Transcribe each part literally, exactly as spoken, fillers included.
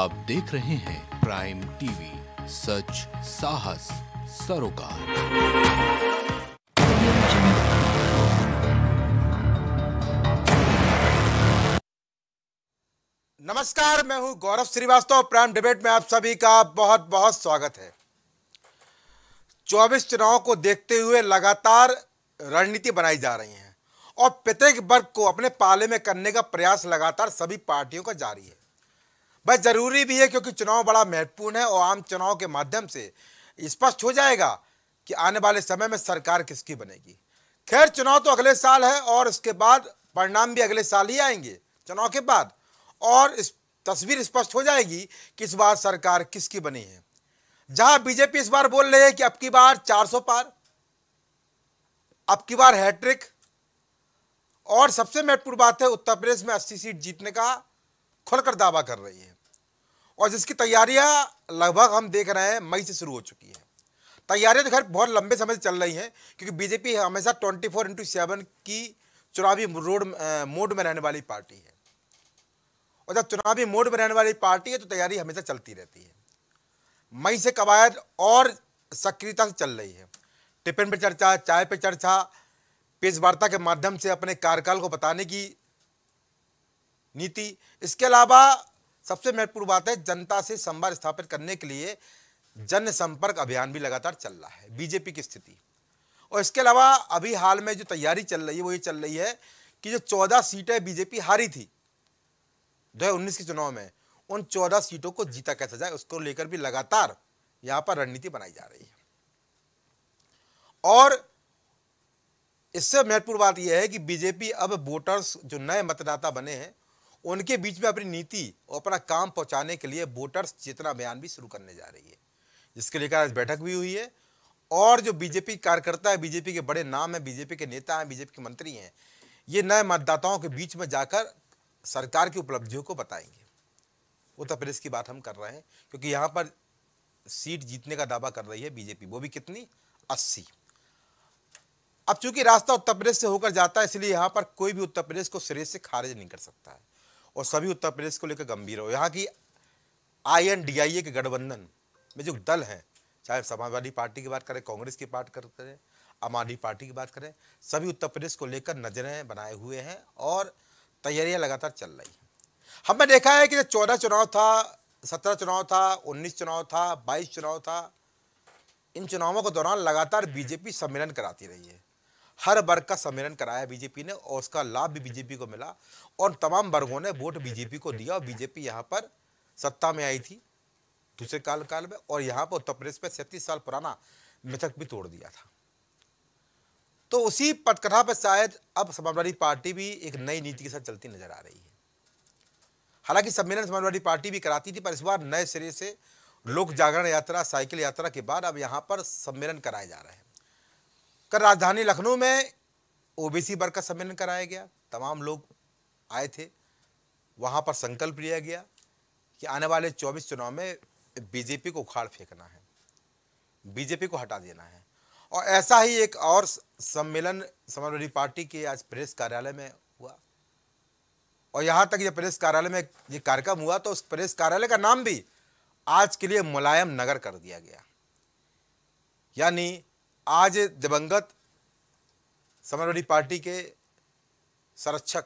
आप देख रहे हैं प्राइम टीवी, सच साहस सरोकार। नमस्कार, मैं हूं गौरव श्रीवास्तव। प्राइम डिबेट में आप सभी का बहुत बहुत स्वागत है। चौबीस चुनाव को देखते हुए लगातार रणनीति बनाई जा रही है और प्रत्येक वर्ग को अपने पाले में करने का प्रयास लगातार सभी पार्टियों का जारी है। भाई जरूरी भी है क्योंकि चुनाव बड़ा महत्वपूर्ण है और आम चुनाव के माध्यम से स्पष्ट हो जाएगा कि आने वाले समय में सरकार किसकी बनेगी। खैर, चुनाव तो अगले साल है और उसके बाद परिणाम भी अगले साल ही आएंगे चुनाव के बाद, और इस तस्वीर स्पष्ट हो जाएगी कि इस बार सरकार किसकी बनी है। जहां बीजेपी इस बार बोल रही है कि अब की बार चार सौ पार, अब की बार हैट्रिक, और सबसे महत्वपूर्ण बात है उत्तर प्रदेश में अस्सी सीट जीतने का खुलकर दावा कर रही है, और जिसकी तैयारियां लगभग हम देख रहे हैं मई से शुरू हो चुकी हैं। तैयारियां तो खैर बहुत लंबे समय से चल रही हैं क्योंकि बीजेपी हमेशा ट्वेंटी फोर इंटू सेवन की चुनावी रोड मोड में रहने वाली पार्टी है, और जब चुनावी मोड में रहने वाली पार्टी है तो तैयारी हमेशा चलती रहती है। मई से कवायद और सक्रियता से चल रही है। टिफिन पर चर्चा, चाय पर चर्चा, पेश वार्ता के माध्यम से अपने कार्यकाल को बताने की नीति। इसके अलावा सबसे महत्वपूर्ण बात है जनता से संवाद स्थापित करने के लिए जन संपर्क अभियान भी लगातार चल रहा है, बीजेपी की स्थिति। और इसके अलावा अभी हाल में जो तैयारी चल रही है वो ये चल रही है कि जो चौदह सीटें बीजेपी हारी थी दो हजार उन्नीस के चुनाव में, उन चौदह सीटों को जीता कैसा जाए उसको लेकर भी लगातार यहाँ पर रणनीति बनाई जा रही है। और इससे महत्वपूर्ण बात यह है कि बीजेपी अब वोटर्स जो नए मतदाता बने हैं उनके बीच में अपनी नीति और अपना काम पहुंचाने के लिए वोटर्स चेतना अभियान भी शुरू करने जा रही है, जिसके लेकर आज बैठक भी हुई है। और जो बीजेपी कार्यकर्ता है, बीजेपी के बड़े नाम हैं, बीजेपी के नेता हैं, बीजेपी के मंत्री हैं, ये नए मतदाताओं के बीच में जाकर सरकार की उपलब्धियों को बताएंगे। उत्तर प्रदेश की बात हम कर रहे हैं क्योंकि यहाँ पर सीट जीतने का दावा कर रही है बीजेपी, वो भी कितनी, अस्सी। अब चूंकि रास्ता उत्तर प्रदेश से होकर जाता है इसलिए यहाँ पर कोई भी उत्तर प्रदेश को सिरे से खारिज नहीं कर सकता है, और सभी उत्तर प्रदेश को लेकर गंभीर हो। यहाँ की आई एन डी आई ए के गठबंधन में जो दल हैं, चाहे समाजवादी पार्टी की बात करें, कांग्रेस की बात करें, आम आदमी पार्टी की बात करें, सभी उत्तर प्रदेश को लेकर नजरें बनाए हुए हैं और तैयारियाँ लगातार चल रही हैं। हमने देखा है कि जो चौदह चुनाव था, सत्रह चुनाव था, उन्नीस चुनाव था, बाईस चुनाव था, इन चुनावों के दौरान लगातार बीजेपी सम्मेलन कराती रही है। हर वर्ग का सम्मेलन कराया बीजेपी ने और उसका लाभ भी बीजेपी को मिला, और तमाम वर्गों ने वोट बीजेपी को दिया और बीजेपी यहाँ पर सत्ता में आई थी दूसरे काल काल में, और यहाँ पर उत्तर प्रदेश में सैंतीस साल पुराना मिथक भी तोड़ दिया था। तो उसी पटकथा पर शायद अब समाजवादी पार्टी भी एक नई नीति के साथ चलती नजर आ रही है। हालांकि सम्मेलन समाजवादी पार्टी भी कराती थी, पर इस बार नए सिरे से लोक जागरण यात्रा, साइकिल यात्रा के बाद अब यहाँ पर सम्मेलन कराए जा रहे हैं। कल राजधानी लखनऊ में ओबीसी वर्ग का सम्मेलन कराया गया, तमाम लोग आए थे। वहाँ पर संकल्प लिया गया कि आने वाले चौबीस चुनाव में बीजेपी को उखाड़ फेंकना है, बीजेपी को हटा देना है। और ऐसा ही एक और सम्मेलन समाजवादी पार्टी के आज प्रेस कार्यालय में हुआ, और यहाँ तक ये प्रेस कार्यालय में ये कार्यक्रम हुआ तो उस प्रेस कार्यालय का नाम भी आज के लिए मुलायम नगर कर दिया गया। यानी आज दिवंगत समाजवादी पार्टी के संरक्षक,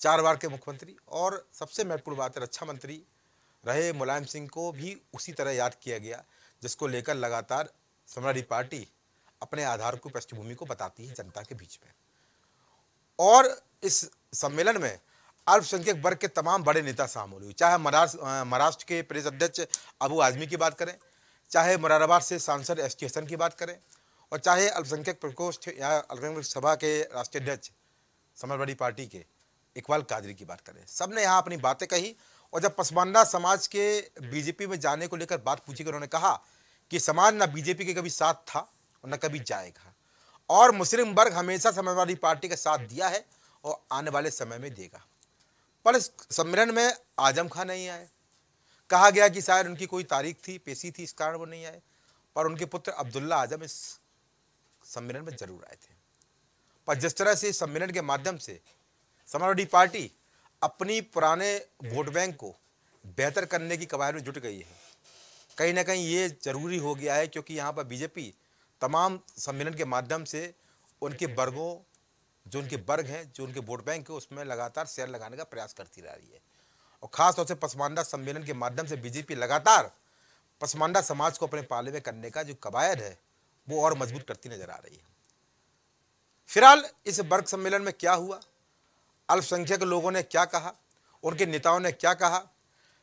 चार बार के मुख्यमंत्री और सबसे महत्वपूर्ण बात है रक्षा मंत्री रहे मुलायम सिंह को भी उसी तरह याद किया गया, जिसको लेकर लगातार समाजवादी पार्टी अपने आधार को, पृष्ठभूमि को बताती है जनता के बीच में। और इस सम्मेलन में अल्पसंख्यक वर्ग के तमाम बड़े नेता शामिल हुए, चाहे महाराष्ट्र के प्रदेश अध्यक्ष अबू आजमी की बात करें, चाहे मुरादाबाद से सांसद एस टी हसन की बात करें, और चाहे अल्पसंख्यक प्रकोष्ठ या अल्पसंख्यक सभा के राष्ट्रीय अध्यक्ष समाजवादी पार्टी के इकबाल कादरी की बात करें, सबने यहाँ अपनी बातें कही। और जब पसमानदा समाज के बीजेपी में जाने को लेकर बात पूछी, उन्होंने कहा कि समाज ना बीजेपी के कभी साथ था और न कभी जाएगा, और मुस्लिम वर्ग हमेशा समाजवादी पार्टी का साथ दिया है और आने वाले समय में देगा। पर इस सम्मेलन में आजम खान नहीं आए। कहा गया कि शायद उनकी कोई तारीख थी, पेशी थी, इस कारण वो नहीं आए, पर उनके पुत्र अब्दुल्ला आजम इस सम्मेलन में जरूर आए थे। पर जिस तरह से सम्मेलन के माध्यम से समाजवादी पार्टी अपनी पुराने वोट बैंक को बेहतर करने की कवायद में जुट गई है। कहीं ना कहीं ये जरूरी हो गया है क्योंकि यहाँ पर बीजेपी तमाम सम्मेलन के माध्यम से उनके वर्गों, जो उनके वर्ग हैं, जो उनके वोट बैंक है, उसमें लगातार शेयर लगाने का प्रयास करती रह रही है। और ख़ासतौर से पसमानदा सम्मेलन के माध्यम से बीजेपी लगातार पसमानदा समाज को अपने पाले में करने का जो कवायद है वो और मजबूत करती नजर आ रही है। फिलहाल इस वर्ग सम्मेलन में क्या हुआ, अल्पसंख्यक लोगों ने क्या कहा, उनके नेताओं ने क्या कहा,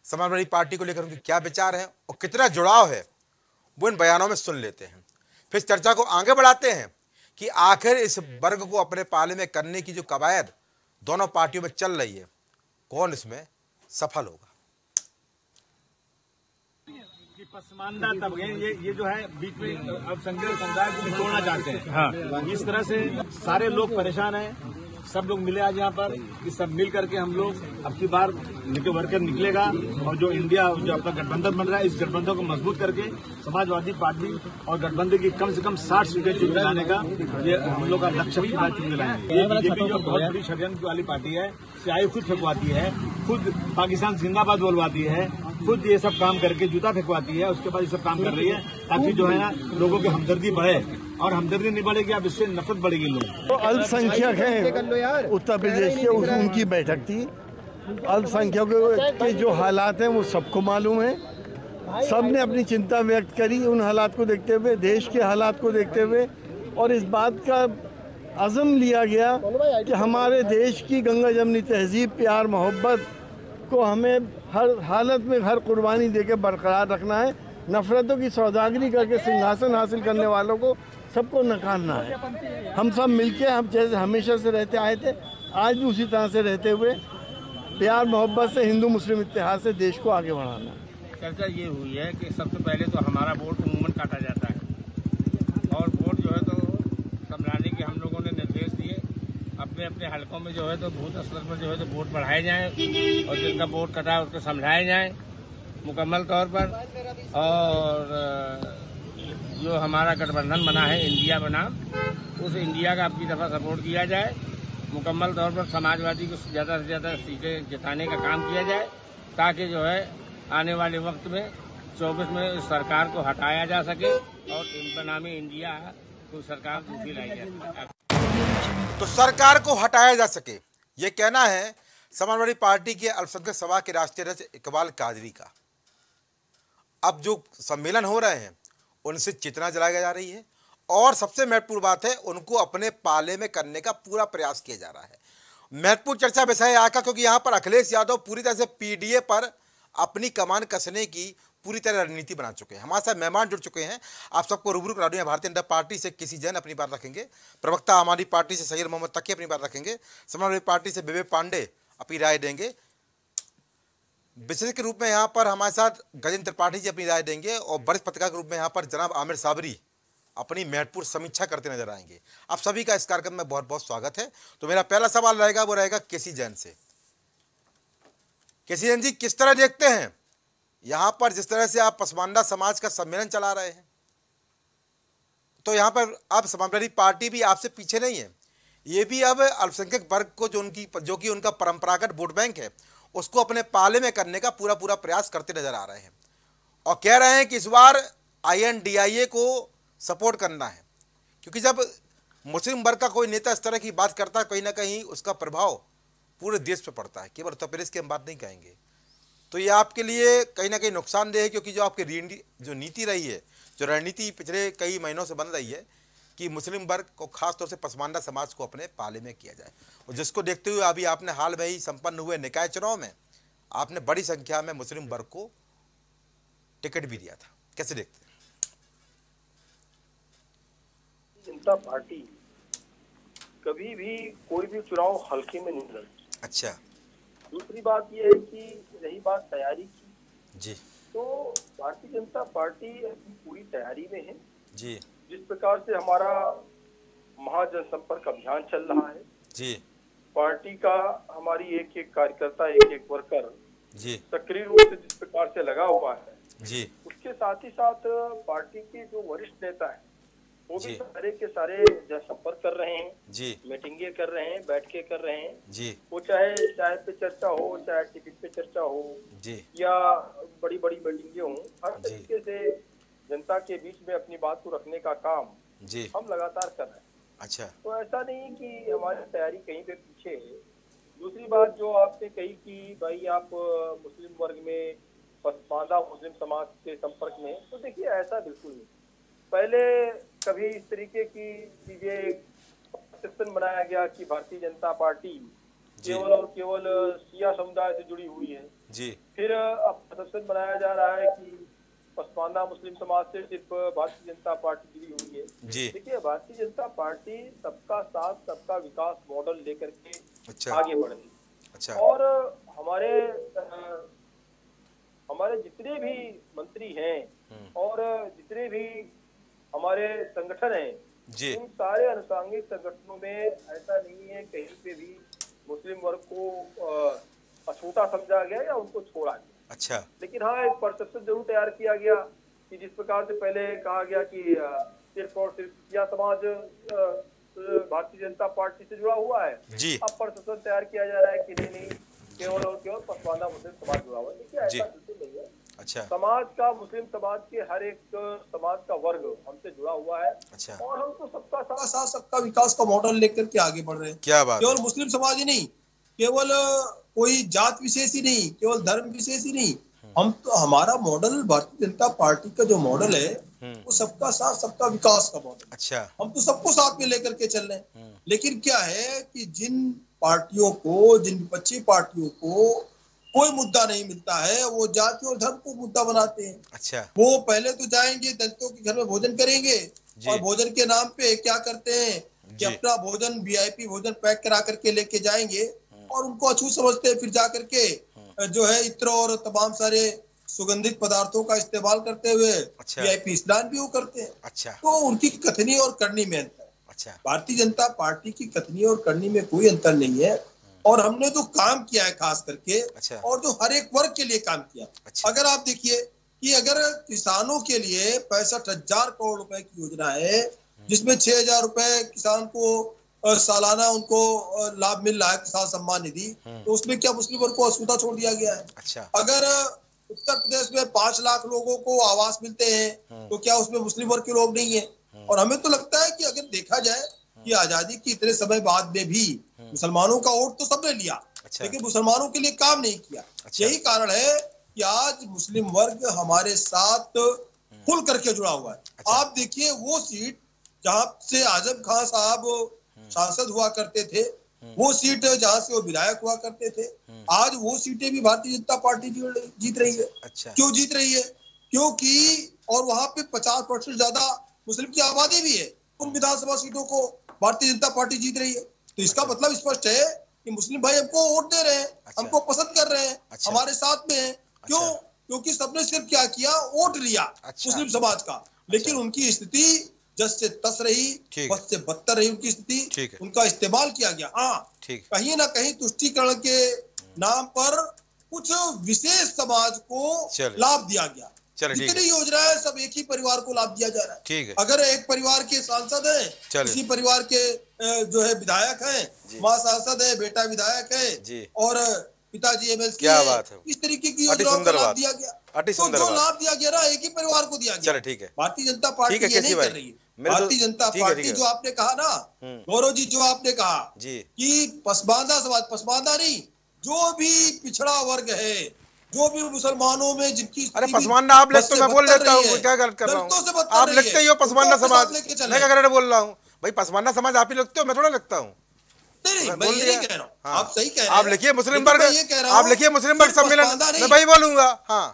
समाजवादी पार्टी को लेकर उनके क्या विचार हैं और कितना जुड़ाव है, वो इन बयानों में सुन लेते हैं। फिर चर्चा को आगे बढ़ाते हैं कि आखिर इस वर्ग को अपने पाले में करने की जो कवायद दोनों पार्टियों में चल रही है, कौन इसमें सफल होगा। पसमानदा तबके ये ये जो है बीच में अब संघर्ष समुदाय को तोड़ना चाहते हैं। हाँ। इस तरह से सारे लोग परेशान हैं, सब लोग मिले आज यहाँ पर कि सब मिल करके हम लोग अब की बार निकल वर्कर निकलेगा और जो इंडिया जो अपना गठबंधन बन रहा है, इस गठबंधन को मजबूत करके समाजवादी पार्टी और गठबंधन की कम से कम साठ सीटें चुनाने का ये हम लोग का लक्ष्य भी आज चुनाएंगे। ये बीजेपी जो बहुत बड़ी षड्यंत्र वाली पार्टी है, सियाई खुद फेंकवाती है, खुद पाकिस्तान जिंदाबाद बोलवाती है, खुद ये सब काम करके जूता फेंकवाती है, उसके बाद ये सब काम कर रही है ताकि जो है ना लोगों की हमदर्दी बढ़े, और हमदर्दी नहीं बढ़ेगी अब इससे नफरत बढ़ेगी। लोग तो अल्पसंख्यक हैं उत्तर प्रदेश के, उनकी बैठक थी। अल्पसंख्यकों के जो हालात हैं वो सबको मालूम है, सबने अपनी चिंता व्यक्त करी उन हालात को देखते हुए, देश के हालात को देखते हुए, और इस बात का अज़म लिया गया कि हमारे देश की गंगा जमनी तहजीब, प्यार मोहब्बत को हमें हर हालत में हर कुर्बानी देकर बरकरार रखना है। नफरतों की सौदागरी करके सिंहासन हासिल करने वालों को सबको नकारना है। हम सब मिलके हम जैसे हमेशा से रहते आए थे, आज भी उसी तरह से रहते हुए प्यार मोहब्बत से हिंदू मुस्लिम इत्तेहाद से देश को आगे बढ़ाना। चर्चा ये हुई है कि सबसे पहले तो हमारा वोट उमूमन काटा जाता है और वोट जो है तो समझाने के हम लोगों ने निर्देश दिए, अपने अपने हलकों में जो है तो बहुत स्तर पर जो है तो वोट बढ़ाए जाएँ और जिनका वोट कटा है उसको समझाया जाए मुकम्मल तौर पर। और जो हमारा गठबंधन बना है इंडिया बनाम, उस इंडिया का आपकी दफ़ा सपोर्ट किया जाए मुकम्मल तौर पर, समाजवादी को ज़्यादा से ज़्यादा सीटें जिताने का काम किया जाए ताकि जो है आने वाले वक्त में चौबीस में इस सरकार को हटाया जा सके और बनामी इंडिया को सरकार दूसरी लाई जाए, तो सरकार को हटाया जा सके। ये कहना है समाजवादी पार्टी के अल्पसंख्यक सभा के राष्ट्रीय अध्यक्ष इकबाल कादरी का। अब जो सम्मेलन हो रहे हैं उनसे चेतना जलाई जा रही है और सबसे महत्वपूर्ण बात है उनको अपने पाले में करने का पूरा प्रयास किया जा रहा है। महत्वपूर्ण चर्चा विषय आज का, क्योंकि यहाँ पर अखिलेश यादव पूरी तरह से पीडीए पर अपनी कमान कसने की पूरी तरह रणनीति बना चुके हैं। हमारे साथ मेहमान जुड़ चुके हैं, आप सबको रूबरू करा दूंगा। भारतीय जनता पार्टी से केसी जैन अपनी बात रखेंगे, प्रवक्ता हमारी पार्टी से सईद मोहम्मद तक्के अपनी बात रखेंगे, समाजवादी पार्टी से विवेक पांडे अपनी राय देंगे, विशेष के रूप में यहाँ पर हमारे साथ गजेंद्र त्रिपाठी जी अपनी राय देंगे, और वरिष्ठ पत्रकार के रूप में यहाँ पर जनाब आमिर साबरी अपनी महत्वपूर्ण समीक्षा करते नजर आएंगे। आप सभी का इस कार्यक्रम में बहुत बहुत स्वागत है। तो मेरा पहला सवाल रहेगा वो रहेगा केसी जैन से। केसी जैन जी, किस तरह देखते हैं यहाँ पर जिस तरह से आप पसमानदा समाज का सम्मेलन चला रहे हैं, तो यहाँ पर अब समाजवादी पार्टी भी आपसे पीछे नहीं है, ये भी अब अल्पसंख्यक वर्ग को जो उनकी जो कि उनका परंपरागत वोट बैंक है उसको अपने पाले में करने का पूरा पूरा प्रयास करते नजर आ रहे हैं, और कह रहे हैं कि इस बार आईएनडीआईए को सपोर्ट करना है, क्योंकि जब मुस्लिम वर्ग का कोई नेता इस तरह की बात करता है कहीं ना कहीं उसका प्रभाव पूरे देश पर पड़ता है, केवल उत्तर प्रदेश की हम बात नहीं कहेंगे। तो ये आपके लिए कहीं ना कहीं नुकसानदेह है, क्योंकि जो आपकी जो नीति रही है, जो रणनीति पिछले कई महीनों से बन रही है कि मुस्लिम वर्ग को खासतौर से पसमानदा समाज को अपने पाले में किया जाए, और जिसको देखते हुए अभी आपने हाल में ही संपन्न हुए निकाय चुनाव में आपने बड़ी संख्या में मुस्लिम वर्ग को टिकट भी दिया था, कैसे देखते हैं? जनता पार्टी कभी भी कोई भी चुनाव हल्के में नहीं लड़ती। अच्छा, दूसरी बात यह है कि रही बात तैयारी की जी, तो भारतीय जनता पार्टी अपनी पूरी तैयारी में है जी। जिस प्रकार से हमारा महाजनसंपर्क अभियान चल रहा है जी, पार्टी का हमारी एक एक कार्यकर्ता एक एक वर्कर जी सक्रिय रूप से जिस प्रकार से लगा हुआ है जी, उसके साथ ही साथ पार्टी के जो वरिष्ठ नेता है वो भी सारे के सारे जनसंपर्क कर रहे हैं, मीटिंगे कर रहे हैं, बैठके कर रहे हैं जी। वो चाहे चाय पे चर्चा हो, चाहे टिकट पे चर्चा हो जी, या बड़ी बड़ी मीटिंगे हों, हर तरीके से जनता के बीच में अपनी बात को रखने का काम जी हम लगातार कर रहे हैं। अच्छा, तो ऐसा नहीं कि हमारी तैयारी कहीं पे पीछे है। दूसरी बात जो आपने कही कि भाई आप मुस्लिम वर्ग में पसमानदा मुस्लिम समाज के संपर्क में, तो देखिए ऐसा बिल्कुल नहीं। पहले कभी इस तरीके की चीजें बनाया गया कि भारतीय जनता पार्टी केवल और केवल सिया समुदाय से जुड़ी हुई है जी। फिर अब परसेप्शन बनाया जा रहा है कि पसमानदा मुस्लिम समाज से सिर्फ भारतीय जनता पार्टी जुड़ी हुई है। देखिए भारतीय जनता पार्टी सबका साथ सबका विकास मॉडल लेकर के अच्छा। आगे बढ़ रही अच्छा। और हमारे हमारे जितने भी मंत्री हैं और जितने भी हमारे संगठन हैं, इन सारे अनुसांगिक संगठनों में ऐसा नहीं है कहीं पे भी मुस्लिम वर्ग को अछूता समझा गया या उनको छोड़ा गया। अच्छा। लेकिन हाँ एक परसेप्शन जरूर तैयार किया गया कि जिस प्रकार से पहले कहा गया कि सिर्फ और सिर्फ यह समाज भारतीय जनता पार्टी से जुड़ा हुआ है, अब परसेप्शन तैयार किया जा रहा है कि नहीं नहीं केवल और केवल पसमानदा मुस्लिम समाज जुड़ा हुआ है। देखिए ऐसा बिल्कुल नहीं है। अच्छा। समाज का मुस्लिम समाज के हर एक समाज का वर्ग हमसे जुड़ा हुआ है। अच्छा। और हम तो सबका साथ साथ सबका विकास का मॉडल लेकर के आगे बढ़ रहे हैं। क्या बात। केवल मुस्लिम समाज ही नहीं, केवल कोई जात विशेष ही नहीं, केवल धर्म विशेष ही नहीं, हम तो हमारा मॉडल भारतीय जनता पार्टी का जो मॉडल है वो सबका साथ सबका विकास का मॉडल। अच्छा। हम तो सबको साथ में लेकर के चल रहे हैं। लेकिन क्या है कि जिन पार्टियों को, जिन विपक्षी पार्टियों को कोई मुद्दा नहीं मिलता है, वो जाति और धर्म को मुद्दा बनाते हैं। अच्छा। वो पहले तो जाएंगे दलितों के घर में भोजन करेंगे और भोजन के नाम पे क्या करते हैं कि अपना भोजन वीआईपी भोजन पैक करा करके लेके जाएंगे और उनको अछूत समझते हैं। फिर जा करके जो है इत्र और तमाम सारे सुगंधित पदार्थों का इस्तेमाल करते हुए वीआईपी स्नान भी वो करते हैं। अच्छा। तो उनकी कथनी और करनी में अंतर। अच्छा। भारतीय जनता पार्टी की कथनी और करनी में कोई अंतर नहीं है और हमने जो तो काम किया है खास करके अच्छा। और जो हर एक वर्ग के लिए काम किया। अच्छा। अगर आप देखिए कि अगर किसानों के लिए पैंसठ हजार करोड़ रुपए की योजना है जिसमें छह हजार रुपए किसान को सालाना उनको लाभ मिल रहा है किसान सम्मान निधि, तो उसमें क्या मुस्लिम वर्ग को अछूता छोड़ दिया गया है? अच्छा। अगर उत्तर प्रदेश में पांच लाख लोगों को आवास मिलते हैं तो क्या उसमें मुस्लिम वर्ग के लोग नहीं है? और हमें तो लगता है कि अगर देखा जाए कि आजादी की इतने समय बाद में भी मुसलमानों का वोट तो सबने लिया। अच्छा। लेकिन मुसलमानों के लिए काम नहीं किया। अच्छा। यही कारण है कि आज मुस्लिम वर्ग हमारे साथ खुल करके जुड़ा हुआ है। अच्छा। आप देखिए वो सीट जहां से आजम खान साहब सांसद हुआ करते थे, वो सीट जहां से वो विधायक हुआ करते थे, आज वो सीटें भी भारतीय जनता पार्टी जीत रही है। अच्छा। क्यों जीत रही है? क्योंकि और वहां पे पचास परसेंट ज्यादा मुस्लिम की आबादी भी है, उन विधानसभा सीटों को भारतीय जनता पार्टी जीत रही है। तो इसका मतलब स्पष्ट है कि मुस्लिम भाई हमको वोट दे रहे हैं। अच्छा। हमको पसंद कर रहे हैं। अच्छा। हमारे साथ में है। क्यों? अच्छा। क्योंकि सबने सिर्फ क्या किया, वोट लिया। अच्छा। मुस्लिम समाज का। लेकिन अच्छा। उनकी स्थिति जस से तस रही, बस से बदतर रही उनकी स्थिति, उनका इस्तेमाल किया गया। हाँ, कहीं ना कहीं तुष्टिकरण के नाम पर कुछ विशेष समाज को लाभ दिया गया। जितनी योजनाएं सब एक ही परिवार को लाभ दिया जा रहा है। ठीक है। अगर एक परिवार के सांसद हैं, किसी परिवार के जो है विधायक हैं, माँ सांसद है, बेटा विधायक है और पिताजी एमएलसी हैं, इस तरीके की योजनाओं को लाभ दिया गया। तो जो लाभ दिया गया ना एक ही परिवार को दिया गया। ठीक है। भारतीय जनता पार्टी ये नहीं कर रही है। भारतीय जनता पार्टी जो आपने कहा ना गौरव जी, जो आपने कहा कि पसमानदा समाज, पसमानदा नहीं, जो भी पिछड़ा वर्ग है, जो भी मुसलमानों में जिनकी अरे पसमानदा आप लेते हो, मैं बोल देता हूँ, क्या गलत कर रहा हूँ? आप लगते ही हो पसमानदा समाज, मैं क्या गलत बोल रहा हूँ? भाई पसमानदा समाज आप ही लगते हो, मैं थोड़ा लगता हूँ। नहीं, मैं यही कह रहा हूँ। आप सही कह रहे हैं। आप लिखिए मुस्लिम वर्ग, आप लिखिए मुस्लिम वर्ग सम्मेलन, मैं भाई बोलूंगा। हाँ,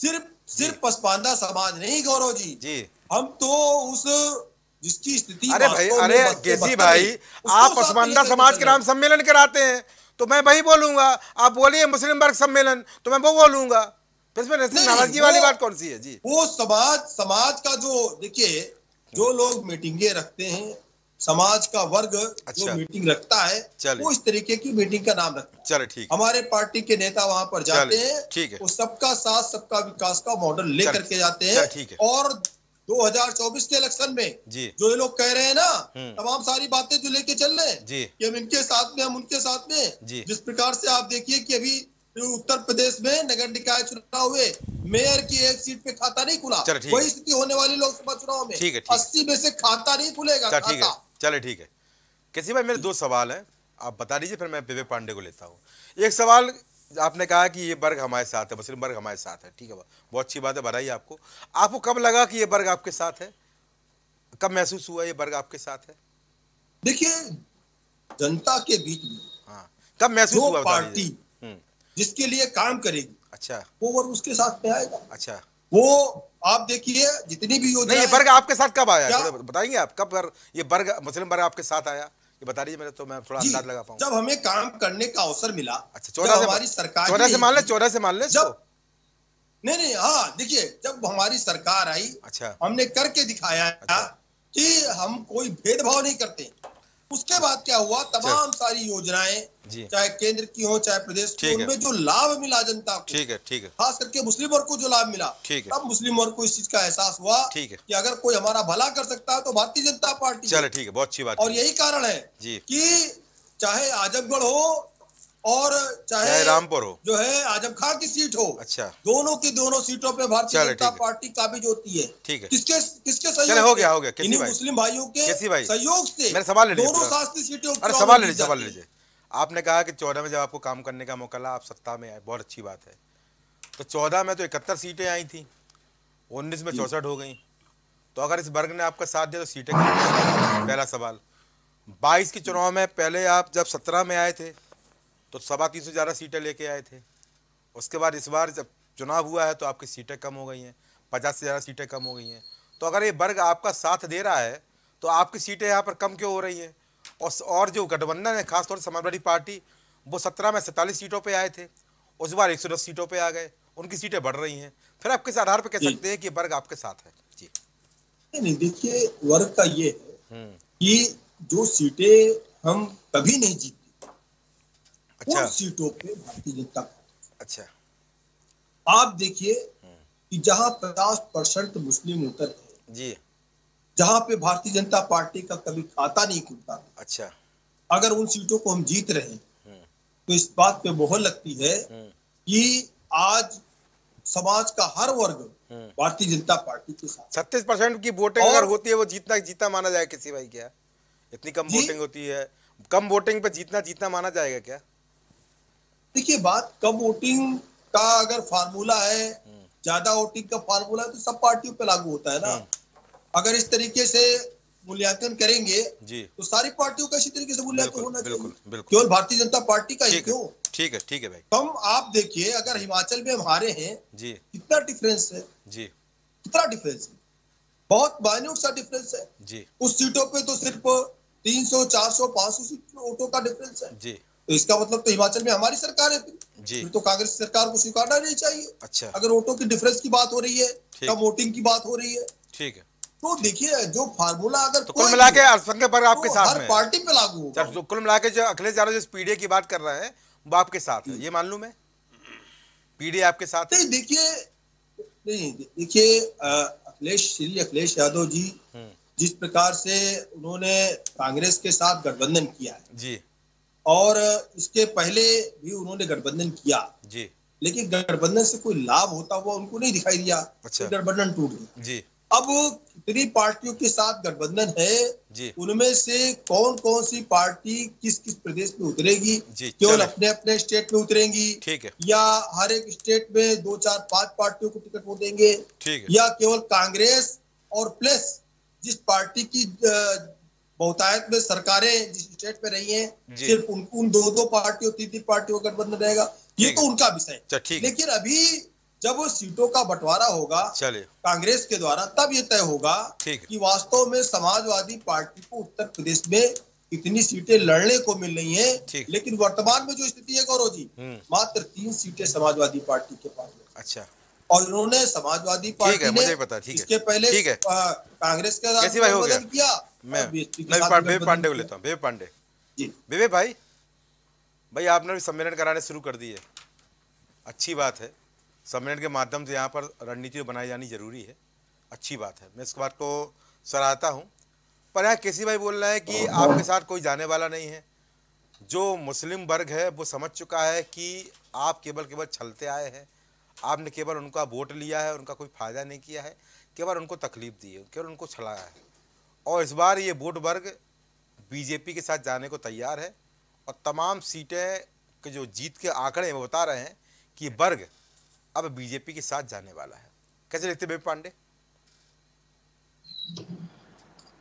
सिर्फ सिर्फ पसमानदा समाज नहीं गौरव जी जी, हम तो उस जिसकी स्थिति। अरे भाई, अरे केसी भाई, आप पसमानदा समाज के नाम सम्मेलन कराते हैं तो मैं वही बोलूंगा। आप बोलिए मुस्लिम वर्ग सम्मेलन तो मैं वो बोलूंगा। इसमें नाराजगी वाली बात कौन सी है जी? वो समाज समाज का जो देखिए, जो लोग मीटिंगे रखते हैं, समाज का वर्ग अच्छा। जो मीटिंग रखता है वो इस तरीके की मीटिंग का नाम रखता है। चलो ठीक है। हमारे पार्टी के नेता वहां पर जाते हैं, वो सबका साथ सबका विकास का मॉडल लेकर के जाते हैं और दो हज़ार चौबीस के इलेक्शन में जो ये लोग कह रहे हैं ना तमाम सारी बातें जो लेके चल रहे हैं कि हम इनके साथ में हम उनके साथ में, जिस प्रकार से आप देखिए कि अभी उत्तर प्रदेश में नगर निकाय चुनाव हुए, मेयर की एक सीट पे खाता नहीं खुला, वही स्थिति होने वाली लोकसभा चुनाव में ठीक है, अस्सी में से खाता नहीं खुलेगा। चले ठीक है, केसी भाई मेरे दो सवाल हैं, आप बता दीजिए फिर मैं विवेक पांडे को लेता हूँ। एक सवाल आपने कहा कि ये वर्ग हमारे साथ है, मुस्लिम वर्ग हमारे साथ है, ठीक है, बहुत अच्छी बात है, बधाई आपको। आपको कब लगा कि ये वर्ग आपके साथ है, कब महसूस हुआ ये वर्ग आपके साथ है? देखिए जनता के बीच में हाँ कब महसूस हुआ, पार्टी जिसके लिए काम करेगी अच्छा वो वर्ग उसके साथ में आएगा। अच्छा वो आप देखिए जितनी भी योजना, ये वर्ग आपके साथ कब आया बताएंगे आप, कब ये वर्ग मुस्लिम वर्ग आपके साथ आया ये बता दीजिए मेरे, तो मैं थोड़ा अंदाज लगा पाऊँ। जब हमें काम करने का अवसर मिला अच्छा चौदह से हमारी सरकार, चौदह से मान लें चौदह से मान लें जब नहीं नहीं हाँ देखिए जब हमारी सरकार आई अच्छा हमने करके दिखाया अच्छा। कि हम कोई भेदभाव नहीं करते। उसके बाद क्या हुआ, तमाम सारी योजनाएं चाहे केंद्र की हो चाहे प्रदेश की, उनमें जो लाभ मिला जनता को ठीक है ठीक है खास करके मुस्लिम वर्ग को जो लाभ मिला, तब मुस्लिम वर्ग को इस चीज का एहसास हुआ कि अगर कोई हमारा भला कर सकता है तो भारतीय जनता पार्टी। चलो ठीक है, बहुत अच्छी बात। और यही कारण है कि चाहे आजमगढ़ हो और चाहे रामपुर हो, जो है आजम खान की सीट हो अच्छा दोनों की दोनों सीटों पे भारतीय जनता पार्टी काबिज होती है ठीक है, किसके किसके सहयोग हो गया हो गया किसी भाई मुस्लिम भाइयों के भाई। सहयोग से मेरा सवाल ले लीजिए, दोनों शासकीय सीटों पर सवाल ले लीजिए सवाल ले लीजिए आपने कहा कि चौदह में जब आपको काम करने का मौका मिला आप सत्ता में आए, बहुत अच्छी बात है। तो चौदह में तो इकहत्तर सीटें आई थी, उन्नीस में चौसठ हो गई, तो अगर इस वर्ग ने आपका साथ दिया तो सीटें, पहला सवाल। बाईस के चुनाव में पहले आप जब सत्रह में आए थे तो सवा तीन सौ ज़्यादा सीटें लेके आए थे, उसके बाद इस बार जब चुनाव हुआ है तो आपकी सीटें कम हो गई हैं, पचास से ज़्यादा सीटें कम हो गई हैं। तो अगर ये वर्ग आपका साथ दे रहा है तो आपकी सीटें यहाँ पर कम क्यों हो रही हैं? और और जो गठबंधन है खासतौर पर समाजवादी पार्टी, वो सत्रह में सैंतालीस सीटों पर आए थे, उस बार एक सौ दस सीटों पर आ गए, उनकी सीटें बढ़ रही हैं। फिर आप किस आधार पर कह सकते हैं कि वर्ग आपके साथ है? जी नहीं देखिए वर्ग का ये है कि जो सीटें हम कभी नहीं जीते अच्छा। सीटों पे भारतीय जनता अच्छा आप देखिए कि जहां पचास परसेंट मुस्लिम उतर जी, जहां पे भारतीय जनता पार्टी का कभी खाता नहीं खुलता अच्छा, अगर उन सीटों को हम जीत रहे तो इस बात पे मोहर लगती है कि आज समाज का हर वर्ग भारतीय जनता पार्टी के साथ। छत्तीस परसेंट की वोटिंग अगर होती है वो जीतना जीता माना जाए किसी भाई, क्या इतनी कम वोटिंग होती है? कम वोटिंग पे जीतना जीतना माना जाएगा क्या? देखिए बात कम वोटिंग का अगर फार्मूला है, ज्यादा वोटिंग का फार्मूला है तो सब पार्टियों पे लागू होता है ना। अगर इस तरीके से मूल्यांकन करेंगे तो सारी पार्टियों का इसी तरीके से मूल्यांकन होना चाहिए, केवल भारतीय जनता पार्टी का ही क्यों? ठीक है ठीक है भाई। कम आप देखिए अगर हिमाचल में हम हारे हैं, कितना डिफरेंस है जी, कितना डिफरेंस है, बहुत माइन्यूट सा डिफरेंस है जी। उस सीटों पे तो सिर्फ तीन सौ चार सौ पांच सौ वोटों का डिफरेंस है जी। तो इसका मतलब तो हिमाचल में हमारी सरकार है जी, फिर तो कांग्रेस सरकार को स्वीकारना नहीं चाहिए अच्छा। अगर वोटों के डिफरेंस की बात हो रही है, कम वोटिंग की बात हो रही है ठीक है, तो देखिए जो फार्मूला अगर तो कुल मिला के अल्पसंख्यक वर्ग आपके साथ में, पार्टी पे लागू होगा। तो कुल मिला के जो अखिलेश यादव जिस पीडीए की बात कर रहे हैं वो आपके साथ है, ये मान लू मैं? पीडीए आपके साथ है? देखिए नहीं देखिए अखिलेश श्री अखिलेश यादव जी जिस प्रकार से उन्होंने कांग्रेस के साथ गठबंधन किया है जी, और इसके पहले भी उन्होंने गठबंधन किया जी, लेकिन गठबंधन से कोई लाभ होता हुआ उनको नहीं दिखाई दिया अच्छा। तो गठबंधन टूट गया जी। अब कितनी पार्टियों के साथ गठबंधन है, उनमें से कौन कौन सी पार्टी किस किस प्रदेश में उतरेगी, केवल अपने अपने स्टेट में उतरेंगी ठीक है, या हर एक स्टेट में दो चार पांच पार्टियों को टिकट वो देंगे, या केवल कांग्रेस और प्लस जिस पार्टी की बहुतायत में सरकारें जिस स्टेट में रही हैं सिर्फ उन, उन दो दो पार्टियों तीन तीन पार्टियों का गठबंधन रहेगा, ये तो उनका विषय है। लेकिन अभी जब वो सीटों का बंटवारा होगा कांग्रेस के द्वारा, तब ये तय होगा कि वास्तव में समाजवादी पार्टी को उत्तर प्रदेश में इतनी सीटें लड़ने को मिल रही है। लेकिन वर्तमान में जो स्थिति है गौरव जी, मात्र तीन सीटें समाजवादी पार्टी के पास अच्छा, और इन्होंने समाजवादी पार्टी ने पता, इसके पहले कांग्रेस के साथ किया। मैं विवेक पांडे को लेता हूं। विवेक पांडे जी, विवेक भाई भाई आपने भी सम्मेलन कराने शुरू कर दिए, अच्छी बात है। सम्मेलन के माध्यम से यहाँ पर रणनीति बनाई जानी जरूरी है। अच्छी बात है, मैं इस बात को सराहता हूँ। पर यहाँ केसी भाई बोल रहा है कि आपके साथ कोई जाने वाला नहीं है, जो मुस्लिम वर्ग है वो समझ चुका है कि आप केवल केवल छलते आए हैं, आपने केवल उनका वोट लिया है, उनका कोई फ़ायदा नहीं किया है, केवल उनको तकलीफ दी है, केवल उनको छलाया है। और इस बार ये वोट वर्ग बीजेपी के साथ जाने को तैयार है और तमाम सीटें के जो जीत के आंकड़े हैं वो बता रहे हैं कि वर्ग अब बीजेपी के साथ जाने वाला है। कैसे देखते विवेक पांडे?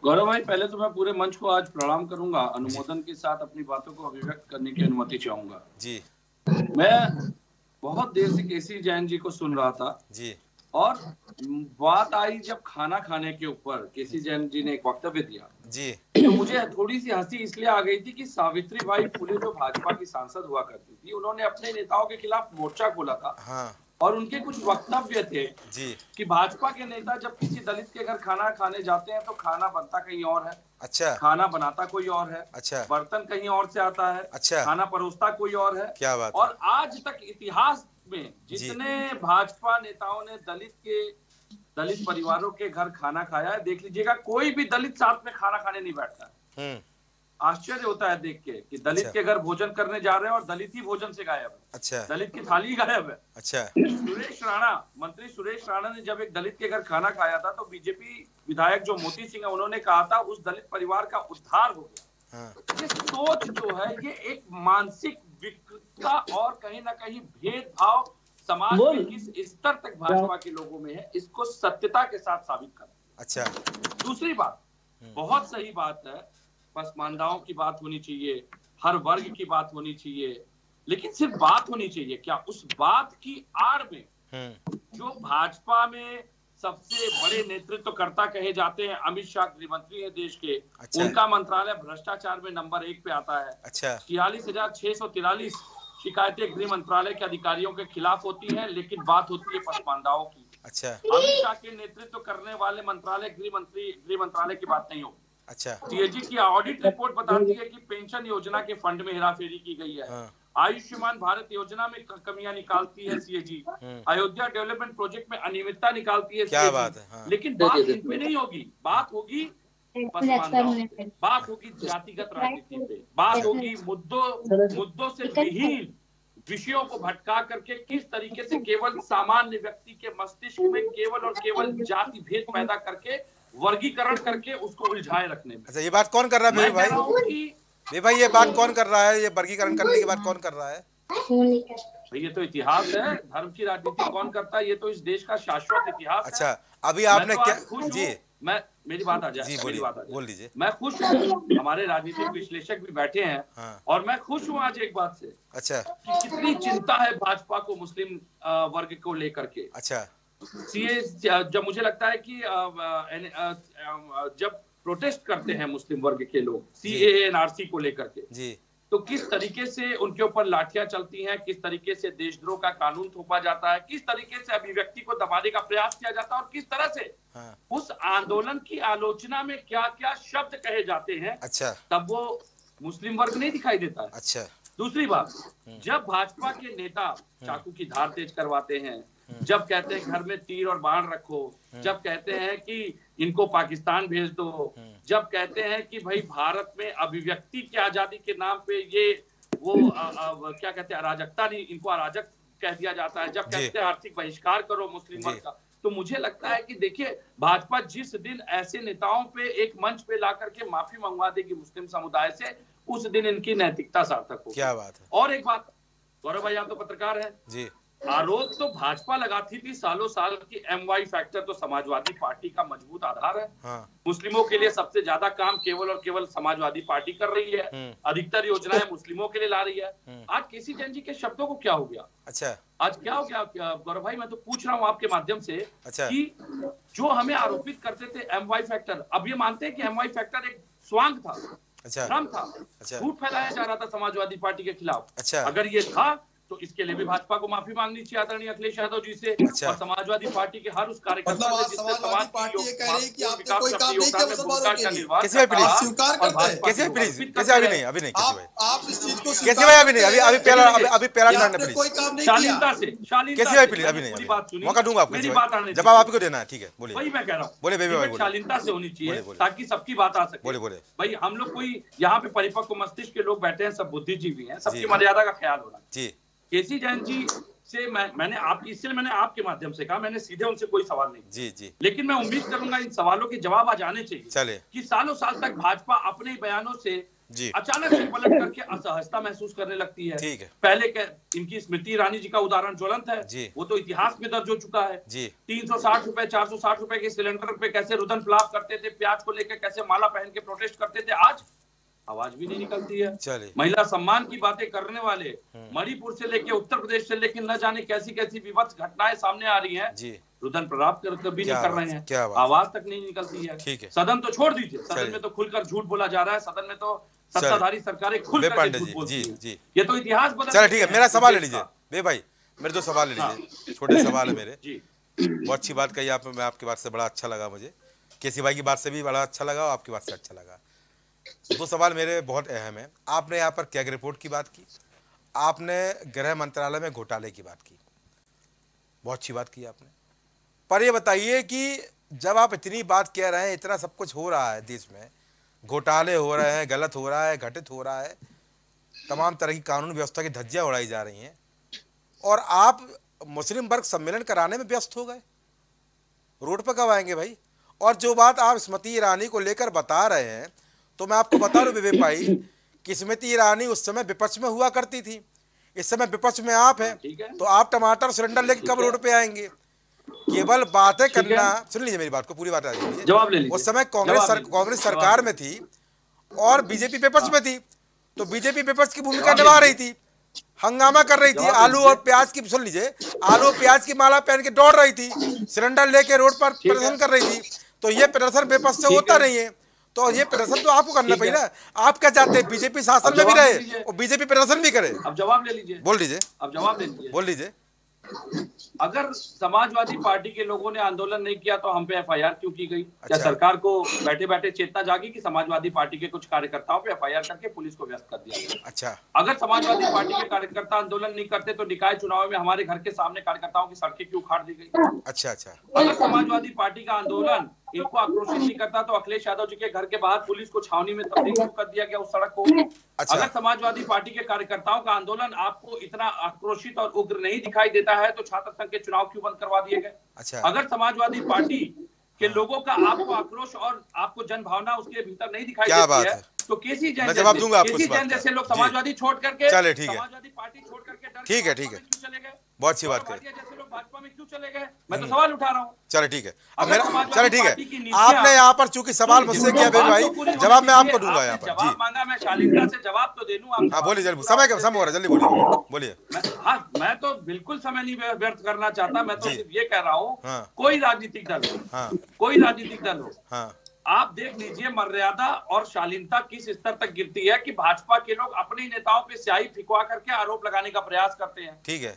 गौरव भाई, पहले तो मैं पूरे मंच को आज प्रणाम करूंगा, अनुमोदन के साथ अपनी बातों को अभिव्यक्त करने की अनुमति चाहूंगा। जी, मैं बहुत देर से केसी जैन जी को सुन रहा था जी, और बात आई जब खाना खाने के ऊपर केसी जैन जी ने एक वक्तव्य दिया जी, तो मुझे थोड़ी सी हंसी इसलिए आ गई थी कि सावित्रीबाई फुले जो भाजपा की सांसद हुआ करती थी, उन्होंने अपने नेताओं के खिलाफ मोर्चा खोला था। हाँ। और उनके कुछ वक्तव्य थे जी कि भाजपा के नेता जब किसी दलित के घर खाना खाने जाते हैं तो खाना बनता कहीं और है, अच्छा, खाना बनाता कोई और है, अच्छा, बर्तन कहीं और से आता है, अच्छा, खाना परोसता कोई और है। क्या बात! और आज तक इतिहास में जितने भाजपा नेताओं ने दलित के दलित परिवारों के घर खाना खाया है, देख लीजिएगा कोई भी दलित साथ में खाना खाने नहीं बैठता। आश्चर्य होता है देख के कि दलित अच्छा। के घर भोजन करने जा रहे हैं और दलित ही भोजन से गायब है, अच्छा, दलित की थाली गायब है। अच्छा, सुरेश राणा, मंत्री सुरेश राणा ने जब एक दलित के घर खाना खाया था तो बीजेपी विधायक जो मोती सिंह है उन्होंने कहा था उस दलित परिवार का उद्धार हो गया। हाँ। ये सोच जो है ये एक मानसिक विकृतता और कहीं ना कहीं भेदभाव समाज में किस स्तर तक भाजपा के लोगों में है, इसको सत्यता के साथ साबित करना। अच्छा, दूसरी बात, बहुत सही बात है, पसमानदाओं की बात होनी चाहिए, हर वर्ग की बात होनी चाहिए, लेकिन सिर्फ बात होनी चाहिए क्या? उस बात की आड़ में जो भाजपा में सबसे बड़े नेतृत्वकर्ता तो कहे जाते हैं, अमित शाह गृहमंत्री है देश के, अच्छा, उनका मंत्रालय भ्रष्टाचार में नंबर एक पे आता है। अच्छा, छियालीस हजार छह सौ तिरालीस शिकायतें गृह मंत्रालय के अधिकारियों के खिलाफ होती है, लेकिन बात होती है पसमानदाओं की। अच्छा, अमित शाह के नेतृत्व तो करने वाले मंत्रालय गृह मंत्री गृह मंत्रालय की बात नहीं होती। अच्छा, टीएजी की ऑडिट रिपोर्ट बताती है कि पेंशन योजना के फंड में हेराफेरी की गई है। हाँ। आयुष्मान भारत योजना में कमियां निकालती है सीएजी, अयोध्या डेवलपमेंट प्रोजेक्ट में अनियमितता निकालती है। क्या बात है! हाँ। लेकिन बात इनपे नहीं होगी, बात होगी पसमानदाओं, बात होगी जातिगत राजनीति पे, बात होगी मुद्दों मुद्दों से विहीन विषयों को भटका करके किस तरीके से केवल सामान्य व्यक्ति के मस्तिष्क में केवल और केवल जाति भेद पैदा करके वर्गीकरण करके उसको उलझाए रखने में। अच्छा, ये बात कौन कर रहा है मेरे भाई? भाई, भाई ये बात कौन कर रहा है? ये वर्गीकरण करने की बात कौन कर रहा है? ये तो इतिहास है, धर्म की राजनीति कौन करता है? ये तो इस देश का शाश्वत इतिहास। अच्छा, अभी आपने क्या जी, मैं मेरी बात आ जाए, मेरी बात आ जाए, मैं खुश हूँ, हमारे राजनीतिक विश्लेषक भी बैठे हैं और मैं खुश हूँ आज एक बात से, अच्छा, कितनी चिंता है भाजपा को मुस्लिम वर्ग को लेकर के। अच्छा, जब मुझे लगता है कि जब प्रोटेस्ट करते हैं मुस्लिम वर्ग के लोग सी ए ए एन आर सी को लेकर के जी, तो किस तरीके से उनके ऊपर लाठियां चलती हैं, किस तरीके से देशद्रोह का कानून थोपा जाता है, किस तरीके से अभिव्यक्ति को दबाने का प्रयास किया जाता है और किस तरह से हाँ। उस आंदोलन की आलोचना में क्या क्या शब्द कहे जाते हैं। अच्छा, तब वो मुस्लिम वर्ग नहीं दिखाई देता है। अच्छा, दूसरी बात, जब भाजपा के नेता चाकू की धार तेज करवाते हैं, जब कहते हैं घर में तीर और बाण रखो, जब कहते हैं कि इनको पाकिस्तान भेज दो, जब कहते हैं कि भाई भारत में अभिव्यक्ति की आजादी के नाम पे ये वो आ, आ, क्या कहते हैं अराजकता, नहीं इनको अराजक कह दिया जाता है, जब कहते हैं आर्थिक बहिष्कार करो मुस्लिम वर्ग का, तो मुझे लगता है कि देखिए भाजपा जिस दिन ऐसे नेताओं पे एक मंच पे ला करके माफी मंगवा देगी मुस्लिम समुदाय से, उस दिन इनकी नैतिकता सार्थक होगी। क्या बात है! और एक बात गौरव भाई, आप तो पत्रकार है जी, आरोप तो भाजपा लगाती थी सालों साल की एम वाई फैक्टर तो समाजवादी पार्टी का मजबूत आधार है। हाँ। मुस्लिमों के लिए सबसे ज्यादा काम केवल और केवल समाजवादी पार्टी कर रही है, अधिकतर योजनाएं मुस्लिमों के लिए ला रही है। आज केसी जैन जी के शब्दों को क्या हो गया? अच्छा, आज क्या हो गया गौरव भाई? मैं तो पूछ रहा हूँ आपके माध्यम से। अच्छा, कि जो हमें आरोपित करते थे एम वाई फैक्टर, अब ये मानते हैं कि एम वाई फैक्टर एक स्वांग था, भ्रम था, झूठ फैलाया जा रहा था समाजवादी पार्टी के खिलाफ। अगर ये था तो इसके लिए भी भाजपा को माफी मांगनी चाहिए आदरणीय अखिलेश यादव जी से। अच्छा। और समाजवादी पार्टी के हर उस कार्यकर्ता से जिससे समाज की जवाब आपको देना है, ठीक है? वही मैं कह रहा हूँ, शालीनता से होनी चाहिए ताकि सबकी बात आ सके। भाई हम लोग कोई यहाँ पे परिपक्व मस्तिष्क के लोग बैठे हैं, सब बुद्धिजीवी हैं, सबकी मर्यादा का ख्याल हो रहा है। केसी जैन जी से मैं मैंने आप इसलिए मैंने आपके माध्यम से कहा, मैंने सीधे उनसे कोई सवाल नहीं जी जी लेकिन मैं उम्मीद करूंगा इन सवालों के जवाब आ जाने चाहिए कि सालों साल तक भाजपा अपने बयानों से अचानक से पलट करके असहजता महसूस करने लगती है। ठीक है। पहले के, इनकी स्मृति ईरानी जी का उदाहरण ज्वलंत है, वो तो इतिहास में दर्ज हो चुका है। तीन सौ साठ रूपए चार सौ साठ रूपए के सिलेंडर पे कैसे रुदन फ्लाप करते थे, प्याज को लेकर कैसे माला पहन के प्रोटेस्ट करते थे, आज आवाज भी नहीं निकलती है। महिला सम्मान की बातें करने वाले मणिपुर से लेके उत्तर प्रदेश से लेके न जाने कैसी कैसी विभत्स घटनाएं सामने आ रही हैं, रुदन प्रलाप कभी नहीं कर रहे हैं, आवाज तक नहीं निकलती है। सदन तो छोड़ दीजिए, सदन में तो खुलकर झूठ बोला जा रहा है, सदन में तो सत्ताधारी सरकारें खुल कर झूठ बोलती है, ये तो इतिहास बदल। चलो ठीक है, मेरा सवाल ले लीजिए बे भाई, मेरे दो सवाल ले लीजिए, छोटे सवाल है मेरे। बहुत अच्छी बात कही आप, आपकी बात से बड़ा अच्छा लगा मुझे, केसी भाई की बात से भी बड़ा अच्छा लगा, आपकी बात से अच्छा लगा। दो सवाल मेरे बहुत अहम हैं। आपने यहाँ पर कैग रिपोर्ट की बात की, आपने गृह मंत्रालय में घोटाले की बात की, बहुत अच्छी बात की आपने। पर ये बताइए कि जब आप इतनी बात कह रहे हैं, इतना सब कुछ हो रहा है देश में, घोटाले हो रहे हैं, गलत हो रहा है, घटित हो रहा है, तमाम तरह की कानून व्यवस्था की धज्जियाँ उड़ाई जा रही हैं, और आप मुस्लिम वर्ग सम्मेलन कराने में व्यस्त हो गए, रोड पर कब आएंगे भाई? और जो बात आप स्मृति ईरानी को लेकर बता रहे हैं, तो मैं आपको बता दूं विवेक भाई कि स्मृति ईरानी उस समय विपक्ष में हुआ करती थी, इस समय विपक्ष में आप हैं, तो आप टमाटर सिलेंडर लेकर कब रोड पे आएंगे? केवल बातें करना। सुन लीजिए मेरी बात को, पूरी बात आ जाएगी। उस समय कांग्रेस कांग्रेस सरकार में थी और बीजेपी विपक्ष में थी, तो बीजेपी विपक्ष की भूमिका निभा रही थी, हंगामा कर रही थी, आलू और प्याज की सुन लीजिए आलू और प्याज की माला पहन के दौड़ रही थी, सिलेंडर लेके रोड पर प्रदर्शन कर रही थी। तो ये प्रदर्शन विपक्ष से होता नहीं है, तो ये प्रदर्शन तो आपको करना पड़ेगा। आप क्या चाहते हैं, बीजेपी शासन में भी रहे और बीजेपी प्रदर्शन भी करे? अब जवाब ले लीजिए, बोल दीजिए, अब जवाब ले लीजिए, बोल दीजिए। अगर समाजवादी पार्टी के लोगों ने आंदोलन नहीं किया तो हम पे एफ आई आर क्यों की गई? अच्छा। क्या सरकार को बैठे बैठे चेतना जागी कि समाजवादी पार्टी के कुछ कार्यकर्ताओं पे एफ आई आर करके पुलिस को व्यस्त कर दिया गया? अच्छा। अगर समाजवादी पार्टी के कार्यकर्ता आंदोलन नहीं करते तो निकाय चुनाव में हमारे घर के सामने कार्यकर्ताओं की सड़कें क्यों उखाड़ दी गई? अच्छा अच्छा। अगर समाजवादी पार्टी का आंदोलन इनको आक्रोशित नहीं करता तो अखिलेश यादव जी के घर के बाहर पुलिस को छावनी में तब्दील क्यों कर दिया गया, उस सड़क को? अच्छा। अगर समाजवादी पार्टी के कार्यकर्ताओं का आंदोलन आपको इतना आक्रोशित और उग्र नहीं दिखाई देता है तो छात्र संघ के चुनाव क्यों बंद करवा दिए गए? अच्छा। अगर समाजवादी पार्टी के लोगों का आपको आक्रोश और आपको जन भावना उसके भीतर नहीं दिखाई देती है तो केसी जैन जवाब दूंगा आपको, केसी जैन जैसे लोग समाजवादी छोड़ करके, समाजवादी पार्टी छोड़ करके ठीक है ठीक है चले गए, बहुत अच्छी बात कही, जैसे लोग भाजपा में क्यों चले गए? मैं तो सवाल उठा रहा हूँ। चलो ठीक है, अब मेरा चलो ठीक है, आपने यहाँ पर चूंकि सवाल मुझसे किया भाई, जवाब मैं आपको दूंगा यहाँ पर जी, मांगा मैं शालीनता से जवाब तो दे दूं। हाँ बोलिए, जल्दी समय कम समय हो रहा है, जल्दी बोलिए बोलिए। हाँ मैं तो बिल्कुल समय नहीं व्यर्थ करना चाहता, मैं तो सिर्फ ये कह रहा हूँ कोई राजनीतिक दल हो, कोई राजनीतिक दल हो, आप देख लीजिए मर्यादा और शालीनता किस स्तर तक गिरती है कि भाजपा के लोग अपने नेताओं पे स्याही फिकवा करके आरोप लगाने का प्रयास करते हैं। ठीक है,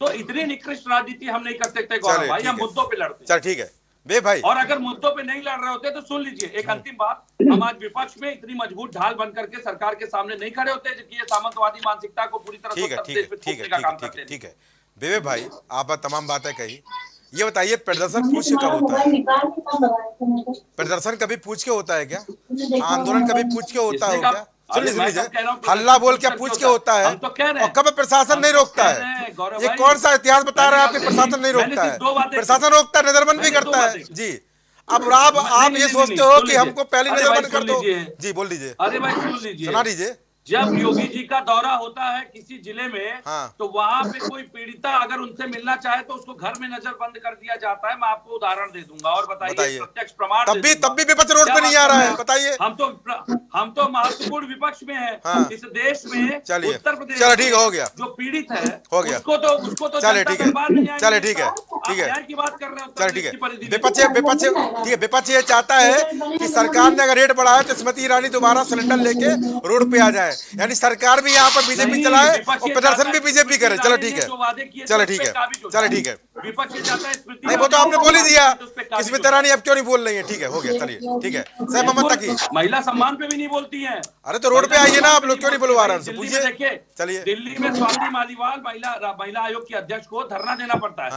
तो इतनी निकृष्ट राजनीति हम नहीं कर सकते गौरव भाई, हम मुद्दों पे लड़ते हैं। चल ठीक है बे भाई, और अगर मुद्दों पे नहीं लड़ रहे होते तो सुन लीजिए एक अंतिम बात, हम आज विपक्ष में इतनी मजबूत ढाल बन करके सरकार के सामने नहीं खड़े होते जबकि ये सामंतवादी मानसिकता को पूरी तरह से। ठीक है बेबे भाई, आप तमाम बातें कही, ये बताइए प्रदर्शन पूछ के कब होता है? प्रदर्शन कभी पूछ के होता है क्या? आंदोलन कभी पूछ के होता है क्या? हल्ला बोल क्या पूछ के होता है? और कब प्रशासन नहीं रोकता है? ये कौन सा इतिहास बता रहा है आपके प्रशासन नहीं रोकता है? प्रशासन रोकता है, नजरबंद भी करता है जी। अब आप आप ये सोचते हो कि हमको पहले नजरबंद कर दो जी, बोल दीजिए। अरे भाई सुन लीजिए, सुना दीजिए, जब योगी जी का दौरा होता है किसी जिले में, हाँ। तो वहाँ पे कोई पीड़िता अगर उनसे मिलना चाहे तो उसको घर में नजरबंद कर दिया जाता है। मैं आपको उदाहरण दे दूंगा और बताइए प्रत्यक्ष प्रमाण। तब भी तब भी विपक्ष रोड पे नहीं आ रहा है, बताइए। हम तो हम तो महत्वपूर्ण विपक्ष में है, हाँ। इस देश में चलिए उत्तर प्रदेश ठीक हो गया, जो पीड़ित है हो गया उसको तो उसको तो चले ठीक है चले ठीक है ठीक है की बात कर रहे हो चले ठीक है। विपक्ष ये चाहता है की सरकार ने अगर रेट बढ़ाया तो स्मृति ईरानी दोबारा सिलेंडर लेके रोड पे आ जाए, है, यानी सरकार भी यहाँ पर बीजेपी चलाए और प्रदर्शन भी बीजेपी करे। चलो ठीक है, चलो ठीक है, चलो ठीक है। नहीं वो तो आपने बोल ही दिया, किसी भी तरह नहीं, अब क्यों नहीं बोल रही है, ठीक है, हो गया, चलिए ठीक है। सईद मोहम्मद तक्के महिला सम्मान पे भी नहीं बोलती है। अरे तो रोड पे आइए ना, आप लोग क्यों नहीं बोलवा रहे हैं, पूछिए। देखिए चलिए, दिल्ली में स्वाति मालीवाल महिला महिला आयोग की अध्यक्ष को धरना देना पड़ता है,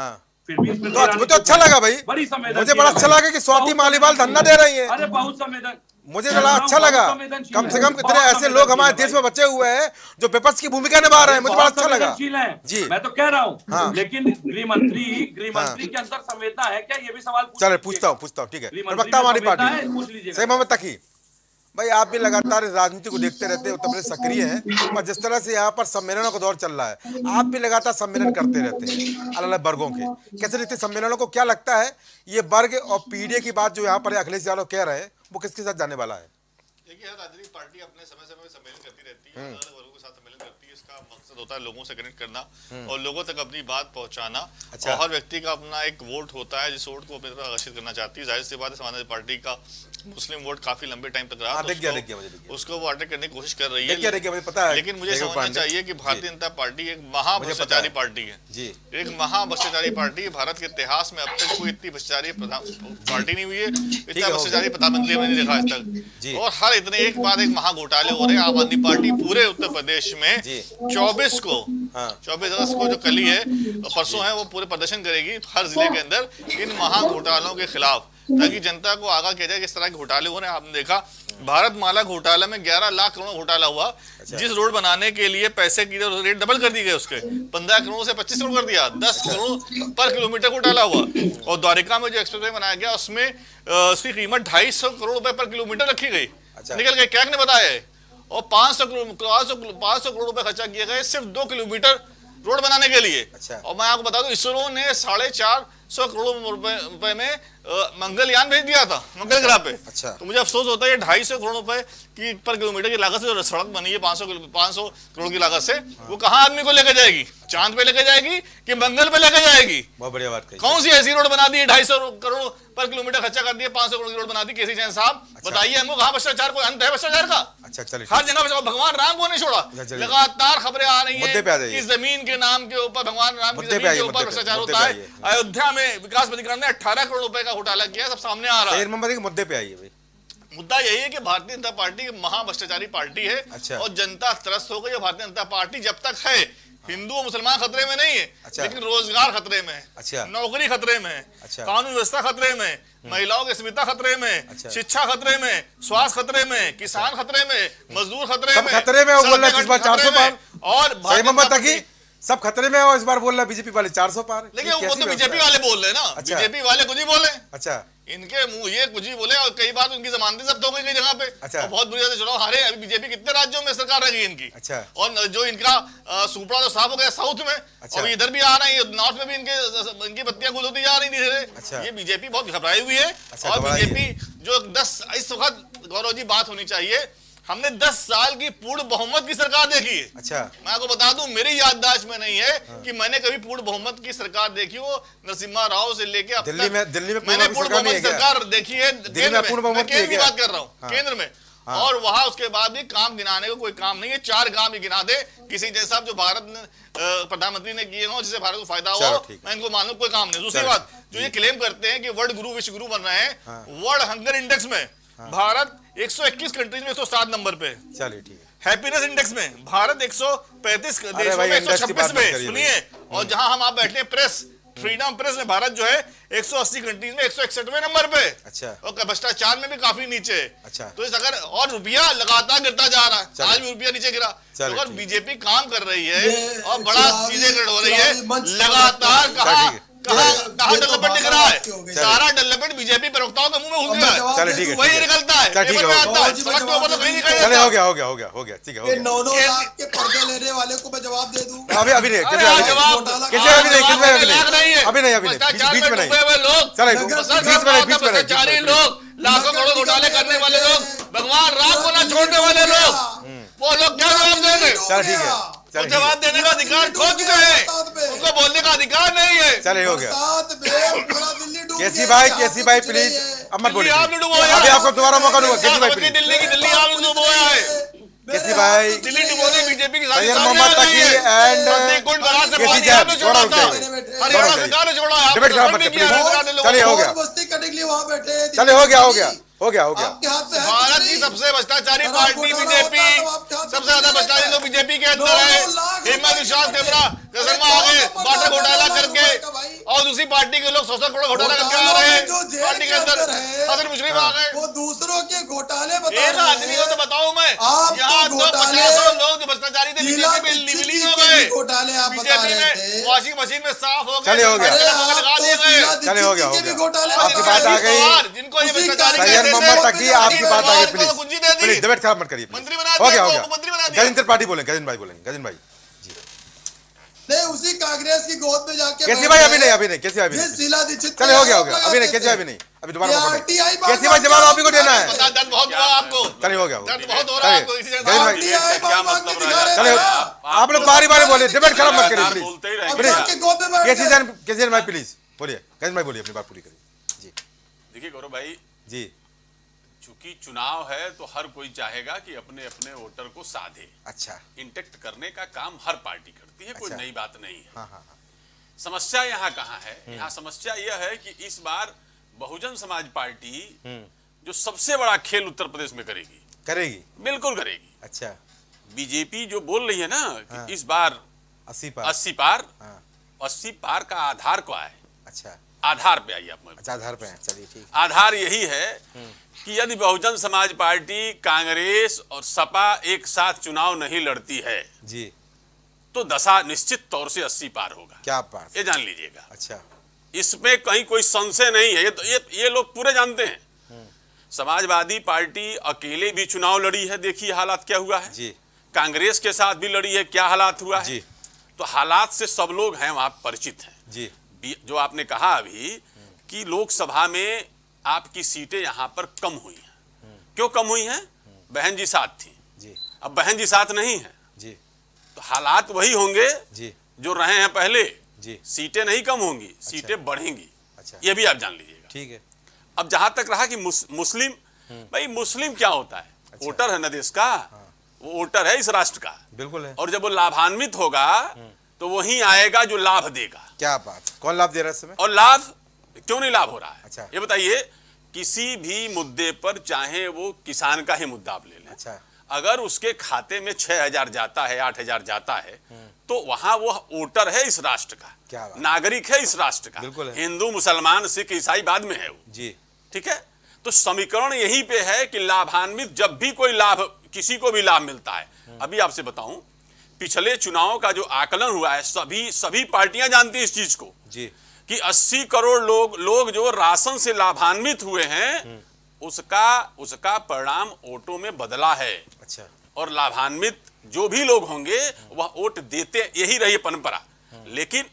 फिर भी मुझे तो अच्छा लगा भाई, बड़ी संवेदनशील, मुझे बड़ा अच्छा लगा कि स्वाति मालीवाल धरना दे रही है। अरे बहुत संवेदन, मुझे बड़ा अच्छा लगा, कम से कम कितने ऐसे लोग हमारे देश में बचे हुए हैं जो विपक्ष की भूमिका निभा रहे हैं, मुझे बड़ा अच्छा लगा जी। मैं तो कह रहा हूँ, लेकिन गृह मंत्री गृह मंत्री के अंदर संवेदना है क्या, ये भी सवाल चले पूछता हूँ पूछता हूँ ठीक है। वक्ता हमारी पार्टी पूछ लीजिए। सईद मोहम्मद तक्के भाई, आप भी लगातार राजनीति को देखते रहते हैं, उत्तर प्रदेश सक्रिय है, और जिस तरह से यहाँ पर सम्मेलनों का दौर चल रहा है, आप भी लगातार सम्मेलन करते रहते हैं अलग अलग वर्गों के, कैसे रहते सम्मेलनों को, क्या लगता है ये वर्ग और पीढ़ी की बात जो यहाँ पर अखिलेश यादव कह रहे हैं वो किसके साथ जाने वाला है? देखिए हर राजनीतिक पार्टी अपने समय समय पर सम्मेलन करती रहती है, अलग अलग वर्गों के साथ सम्मेलन करती है, इसका मकसद होता है लोगों से कनेक्ट करना और लोगों तक अपनी बात पहुंचाना। अच्छा। और हर व्यक्ति का अपना एक वोट होता है जिस वोट को अपनी तरफ आकर्षित करना चाहती है। जाहिर सी बात है समाजवादी पार्टी का मुस्लिम वोट काफी लंबे टाइम तक रहा, तो उसको वो अटैक करने की कोशिश कर रही है, लेकिन मुझे समझना चाहिए कि भारतीय जनता पार्टी एक महाभ्रष्टाचारी पार्टी है, एक महाभ्रष्टाचारी पार्टी। भारत के इतिहास में अब तक कोई इतनी भ्रष्टाचारी पार्टी नहीं हुई है, इतना भ्रष्टाचारी प्रधानमंत्री हमने देखा आज तक, और हर इतने एक बाद एक महा घोटाले हो रहे हैं। आम आदमी पार्टी पूरे उत्तर प्रदेश में चौबीस को चौबीस अगस्त को जो कली है परसों है, वो पूरे प्रदर्शन करेगी हर जिले के अंदर इन महा घोटालों के खिलाफ, ताकि जनता को आगाह किया जाए किस तरह के घोटाले हो रहे हैं। आपने देखा भारत माला घोटाला में ग्यारह लाख करोड़ घोटाला हुआ। अच्छा। जिस रोड बनाने के लिए पैसे की रेट डबल कर दी गई, उसके पंद्रह करोड़ से पच्चीस करोड़ कर दिया, दस करोड़ पर किलोमीटर घोटाला हुआ। और द्वारिका में जो एक्सप्रेस वे बनाया गया उसमें उसकी कीमत ढाई सौ करोड़ रुपए पर किलोमीटर रखी गई। अच्छा। निकल गए, कैग ने बताया। और पांच सौ पांच सौ करोड़ रुपए खर्चा किए गए सिर्फ दो किलोमीटर रोड बनाने के लिए। अच्छा। और मैं आपको बता दूं इसरो ने साढ़े चार सौ करोड़ रुपए में मंगलयान भेज दिया था मंगल ग्रह पे। अच्छा। तो मुझे अफसोस होता है ढाई सौ करोड़ रुपए की पर किलोमीटर की लागत से जो सड़क बनी है पाँच सौ पाँच सौ करोड़ की लागत से, वो कहाँ आदमी को लेकर जाएगी? चांद पे लेकर जाएगी कि मंगल पे लेकर जाएगी? बहुत बढ़िया बात कही। कौन सी ऐसी रोड बना दी है ढाई सौ करोड़ पर किलोमीटर खर्चा कर दिया, पाँच सौ करोड़ की रोड बना दी? केसी जैन साहब बताइए हमको, कहाँ भ्रष्टाचार को अंत है भ्रष्टाचार का? अच्छा चलिए, हर जगह भगवान राम को नहीं छोड़ा। लगातार खबरें आ रही है कि जमीन के नाम के ऊपर, भगवान राम की जमीन के ऊपर भ्रष्टाचार होता है। अयोध्या में विकास प्राधिकरण ने अठारह करोड़ रुपए का घोटाला किया, सब सामने आ रहा है। मुद्दे पे आइए भाई, मुद्दा यही है कि भारतीय जनता पार्टी महाभ्रष्टाचारी पार्टी है। अच्छा। और जनता त्रस्त हो गई। भारतीय जनता पार्टी जब तक है, हिंदू और मुसलमान खतरे में नहीं है। अच्छा। लेकिन रोजगार खतरे में है। अच्छा। नौकरी खतरे में है। अच्छा। कानून व्यवस्था खतरे में है, महिलाओं की सुविधा खतरे में है। अच्छा। शिक्षा खतरे में, स्वास्थ्य खतरे में, किसान खतरे में, मजदूर खतरे में, खतरे में और सब खतरे में है। और इस बार बोल रहा है बीजेपी वाले चार सौ पार, लेकिन वो तो बीजेपी वाले बोल रहे हैं ना। अच्छा। बीजेपी वाले कुछ ही बोले। अच्छा। इनके मुंह ये कुछ ही बोले और कई बार उनकी जमानतें जब्त हो गई कई जगह पे। अच्छा। और बहुत बुरी तरह चुनाव हारे। अभी बीजेपी कितने राज्यों में सरकार रही इनकी। अच्छा। और जो इनका सुपड़ा जो साफ हो गया साउथ में, और इधर भी आ रहा है, नॉर्थ में भी इनके इनकी बत्तियां गुल होती जा रही धीरे धीरे। ये बीजेपी बहुत घबराई हुई है। और बीजेपी जो दस इस वक्त गौरव जी बात होनी चाहिए, हमने दस साल की पूर्ण बहुमत की सरकार देखी है। अच्छा। मैं आपको बता दूं मेरी याददाश्त में नहीं है। हाँ। कि मैंने कभी पूर्ण बहुमत की सरकार देखी हो, नरसिम्हा राव से लेके अब दिल्ली में दिल्ली में मैंने पूर्ण बहुमत सरकार देखी है। केंद्र में मैं केंद्र की बात कर रहा हूँ, केंद्र में। हाँ। और वहां उसके बाद भी काम गिनाने को कोई काम नहीं है, चार काम ही गिना दे किसी जैसा जो भारत प्रधानमंत्री ने किए हो जिससे भारत को फायदा हो, मैं इनको मानू कोई काम नहीं। दूसरी बात जो ये क्लेम करते हैं कि वर्ल्ड गुरु विश्व गुरु बन रहे हैं, वर्ल्ड हंगर इंडेक्स में भारत एक सौ इक्कीस कंट्रीज में एक सौ सात नंबर पे। चलिए ठीक है। हैप्पीनेस इंडेक्स में भारत एक सौ पैंतीस देशों में एक सौ छब्बीस में, सुनिए। और जहां हम आप बैठे हैं प्रेस फ्रीडम प्रेस में भारत जो है एक सौ अस्सी कंट्रीज में एक सौ इकसठवें नंबर पे। अच्छा। और भ्रष्टाचार में भी काफी नीचे। अच्छा। तो इस अगर और रुपया लगातार गिरता जा रहा है, आज भी रुपया नीचे गिरा, तो अगर बीजेपी काम कर रही है और बड़ा चीजें हो रही है लगातार, कहा कहा डेवलपमेंट दिख रहा है, सारा डेवलपमेंट बीजेपी प्रवक्ताओं के मुंह में घुस गया। चलो ठीक है, वही निकलता है, हो गया हो गया हो गया हो गया ठीक है। नौ नौ लाख के पर्दे लेने वाले को मैं जवाब दे दूं? अभी अभी नहीं, अभी नहीं, अभी नहीं। चारे लोग, लाखों करोड़ घोटाले करने वाले लोग, भगवान राम को ना छोड़ने वाले लोग, वो लोग क्या जवाब देंगे? चलो ठीक है, जवाब देने का अधिकार खो चुका है, उनको बोलने का अधिकार नहीं है। चले हो गया। केसी भाई, केसी भाई प्लीज अब मत बोलिए, आपको दोबारा मौका दूंगा। दिल्ली की दिल्ली आप लोग डूबोया है, केसी भाई, बीजेपी के साथ मोहम्मद तक्के एंड केसी जैन चलिए हो गया, चलिए हो गया हो गया हो गया हो गया भारत की सबसे भ्रष्टाचारी पार्टी बीजेपी, सबसे ज्यादा भ्रष्टाचारी तो बीजेपी के अंदर है। हिम्मत विश्वास कैमरा वाटर घोटाला करके और दूसरी पार्टी के लोग सौ सौ करोड़ घोटाला करके आ रहे हैं पार्टी के अंदर। असर मुश्किल आ गए वो दूसरों के घोटाले बताओ आदमी को तो बताऊं मैं यहाँ तो पचासों लोग जो भ्रष्टाचारी थे बीजेपी में हो गए घोटाले, बीजेपी में वॉशिंग मशीन में साफ हो गए हो गए घोटाले। आपकी बात आ गई जिनको ये भ्रष्टाचारी मोहम्मद तक्के आपकी बात आ गई प्लीज प्लीज डिबेट खराब मत करिए। मंत्री बना हो गया हो गया गजेंद्र त्रिपाठी बोलेंगे, गजेंद्र भाई बोलेंगे, गजेंद्र भाई जी नहीं उसी कांग्रेस की गोद में जाके केसी भाई अभी नहीं अभी नहीं केसी अभी जिला दीक्षित चले हो गया हो गया अभी नहीं केसी अभी नहीं अभी दोबारा केसी भाई जवाब आप ही को देना है। दर्द बहुत हो रहा है आपको, चलिए हो गया दर्द बहुत हो रहा है आपको इसी जगह चलिए आप लोग बारी बारी बोलिए डिबेट खराब मत करिए प्लीज। केसी जैन केसी जैन भाई प्लीज बोलिए, गजेंद्र भाई बोलिए अपनी बात पूरी करिए जी। देखिए गौरव भाई जी चूंकि चुनाव है तो हर कोई चाहेगा कि अपने अपने वोटर को साधे अच्छा इंटेक्ट करने का काम हर पार्टी करती है अच्छा। कोई नई बात नहीं है। हाँ हाँ हाँ। समस्या यहाँ कहाँ है? यहाँ समस्या यह है कि इस बार बहुजन समाज पार्टी जो सबसे बड़ा खेल उत्तर प्रदेश में करेगी करेगी बिल्कुल करेगी। अच्छा बीजेपी जो बोल रही है ना कि हाँ। इस बार अस्सी पार अस्सी पार अस्सी पार का आधार को आए अच्छा आधार पे आइए आप अच्छा आधार पे चलिए ठीक। आधार यही है कि यदि बहुजन समाज पार्टी कांग्रेस और सपा एक साथ चुनाव नहीं लड़ती है जी तो दशा निश्चित तौर से अस्सी पार होगा। क्या पार? ये जान लीजिएगा। अच्छा इसमें कहीं कोई संशय नहीं है, ये तो ये ये लोग पूरे जानते हैं। समाजवादी पार्टी अकेले भी चुनाव लड़ी है, देखिए हालात क्या हुआ है जी। कांग्रेस के साथ भी लड़ी है, क्या हालात हुआ है। तो हालात से सब लोग हैं वहाँ परिचित हैं जी। जो आपने कहा अभी कि लोकसभा में आपकी सीटें यहाँ पर कम हुई हैं, क्यों कम हुई हैं? बहन जी साथ थी जी। अब बहन जी साथ नहीं है जी। तो हालात वही होंगे जी। जो रहे हैं पहले जी। सीटें नहीं कम होंगी, सीटें अच्छा। बढ़ेंगी अच्छा। ये भी आप जान लीजिएगा ठीक है। अब जहां तक रहा कि मुस, मुस्लिम भाई मुस्लिम क्या होता है अच्छा। वोटर है ना देश का हाँ। वो वोटर है इस राष्ट्र का बिल्कुल है। और जब वो लाभान्वित होगा तो वही आएगा जो लाभ देगा। क्या बात, कौन लाभ दे रहा है इस समय और लाभ क्यों नहीं लाभ हो रहा है अच्छा। ये बताइए किसी भी मुद्दे पर चाहे वो किसान का ही मुद्दा आप ले लें अच्छा। अगर उसके खाते में छह हजार जाता है आठ हजार जाता है तो वहां वो वोटर है इस राष्ट्र का, क्या बात? नागरिक है इस राष्ट्र का। हिंदू मुसलमान सिख ईसाई बाद में है वो जी ठीक है। तो समीकरण यही पे है कि लाभान्वित जब भी कोई लाभ किसी को भी लाभ मिलता है। अभी आपसे बताऊं पिछले चुनाव का जो आकलन हुआ है सभी सभी पार्टियां जानती हैं इस चीज को जी कि अस्सी करोड़ लोग लोग जो राशन से लाभान्वित हुए हैं उसका उसका परिणाम वोटों में बदला है अच्छा। और लाभान्वित जो भी लोग होंगे वह वोट देते यही रही परंपरा। लेकिन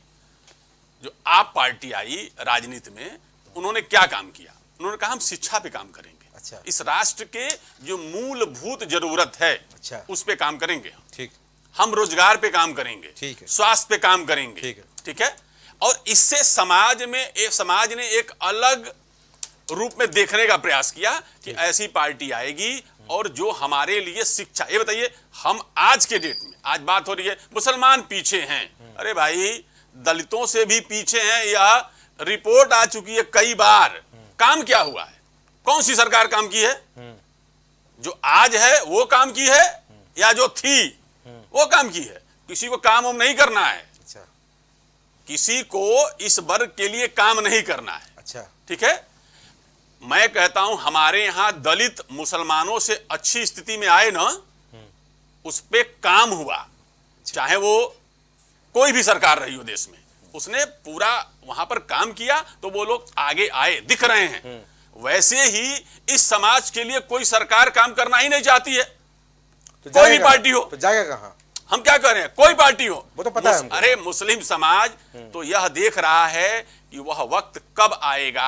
जो आप पार्टी आई राजनीति में उन्होंने क्या काम किया? उन्होंने कहा हम शिक्षा पे काम करेंगे अच्छा। इस राष्ट्र के जो मूलभूत जरूरत है अच्छा। उस पर काम करेंगे ठीक। हम रोजगार पे काम करेंगे ठीक है। स्वास्थ्य पे काम करेंगे ठीक है ठीक है। और इससे समाज में एक समाज ने एक अलग रूप में देखने का प्रयास किया कि ऐसी पार्टी आएगी और जो हमारे लिए शिक्षा। ये बताइए हम आज के डेट में आज बात हो रही है मुसलमान पीछे हैं, अरे भाई दलितों से भी पीछे हैं। यह रिपोर्ट आ चुकी है कई बार। काम क्या हुआ है? कौन सी सरकार काम की है? जो आज है वो काम की है या जो थी वो काम की है? किसी को काम हम नहीं करना है अच्छा। किसी को इस वर्ग के लिए काम नहीं करना है अच्छा ठीक है। मैं कहता हूं हमारे यहां दलित मुसलमानों से अच्छी स्थिति में आए ना, उस पे काम हुआ अच्छा। चाहे वो कोई भी सरकार रही हो देश में, उसने पूरा वहां पर काम किया तो वो लोग आगे आए दिख रहे हैं। वैसे ही इस समाज के लिए कोई सरकार काम करना ही नहीं चाहती है, तो कोई भी पार्टी हो तो जाएगा कहाँ? हम क्या कर रहे हैं? कोई पार्टी हो वो तो पता है हमको। अरे मुस्लिम समाज तो यह देख रहा है कि वह वक्त कब आएगा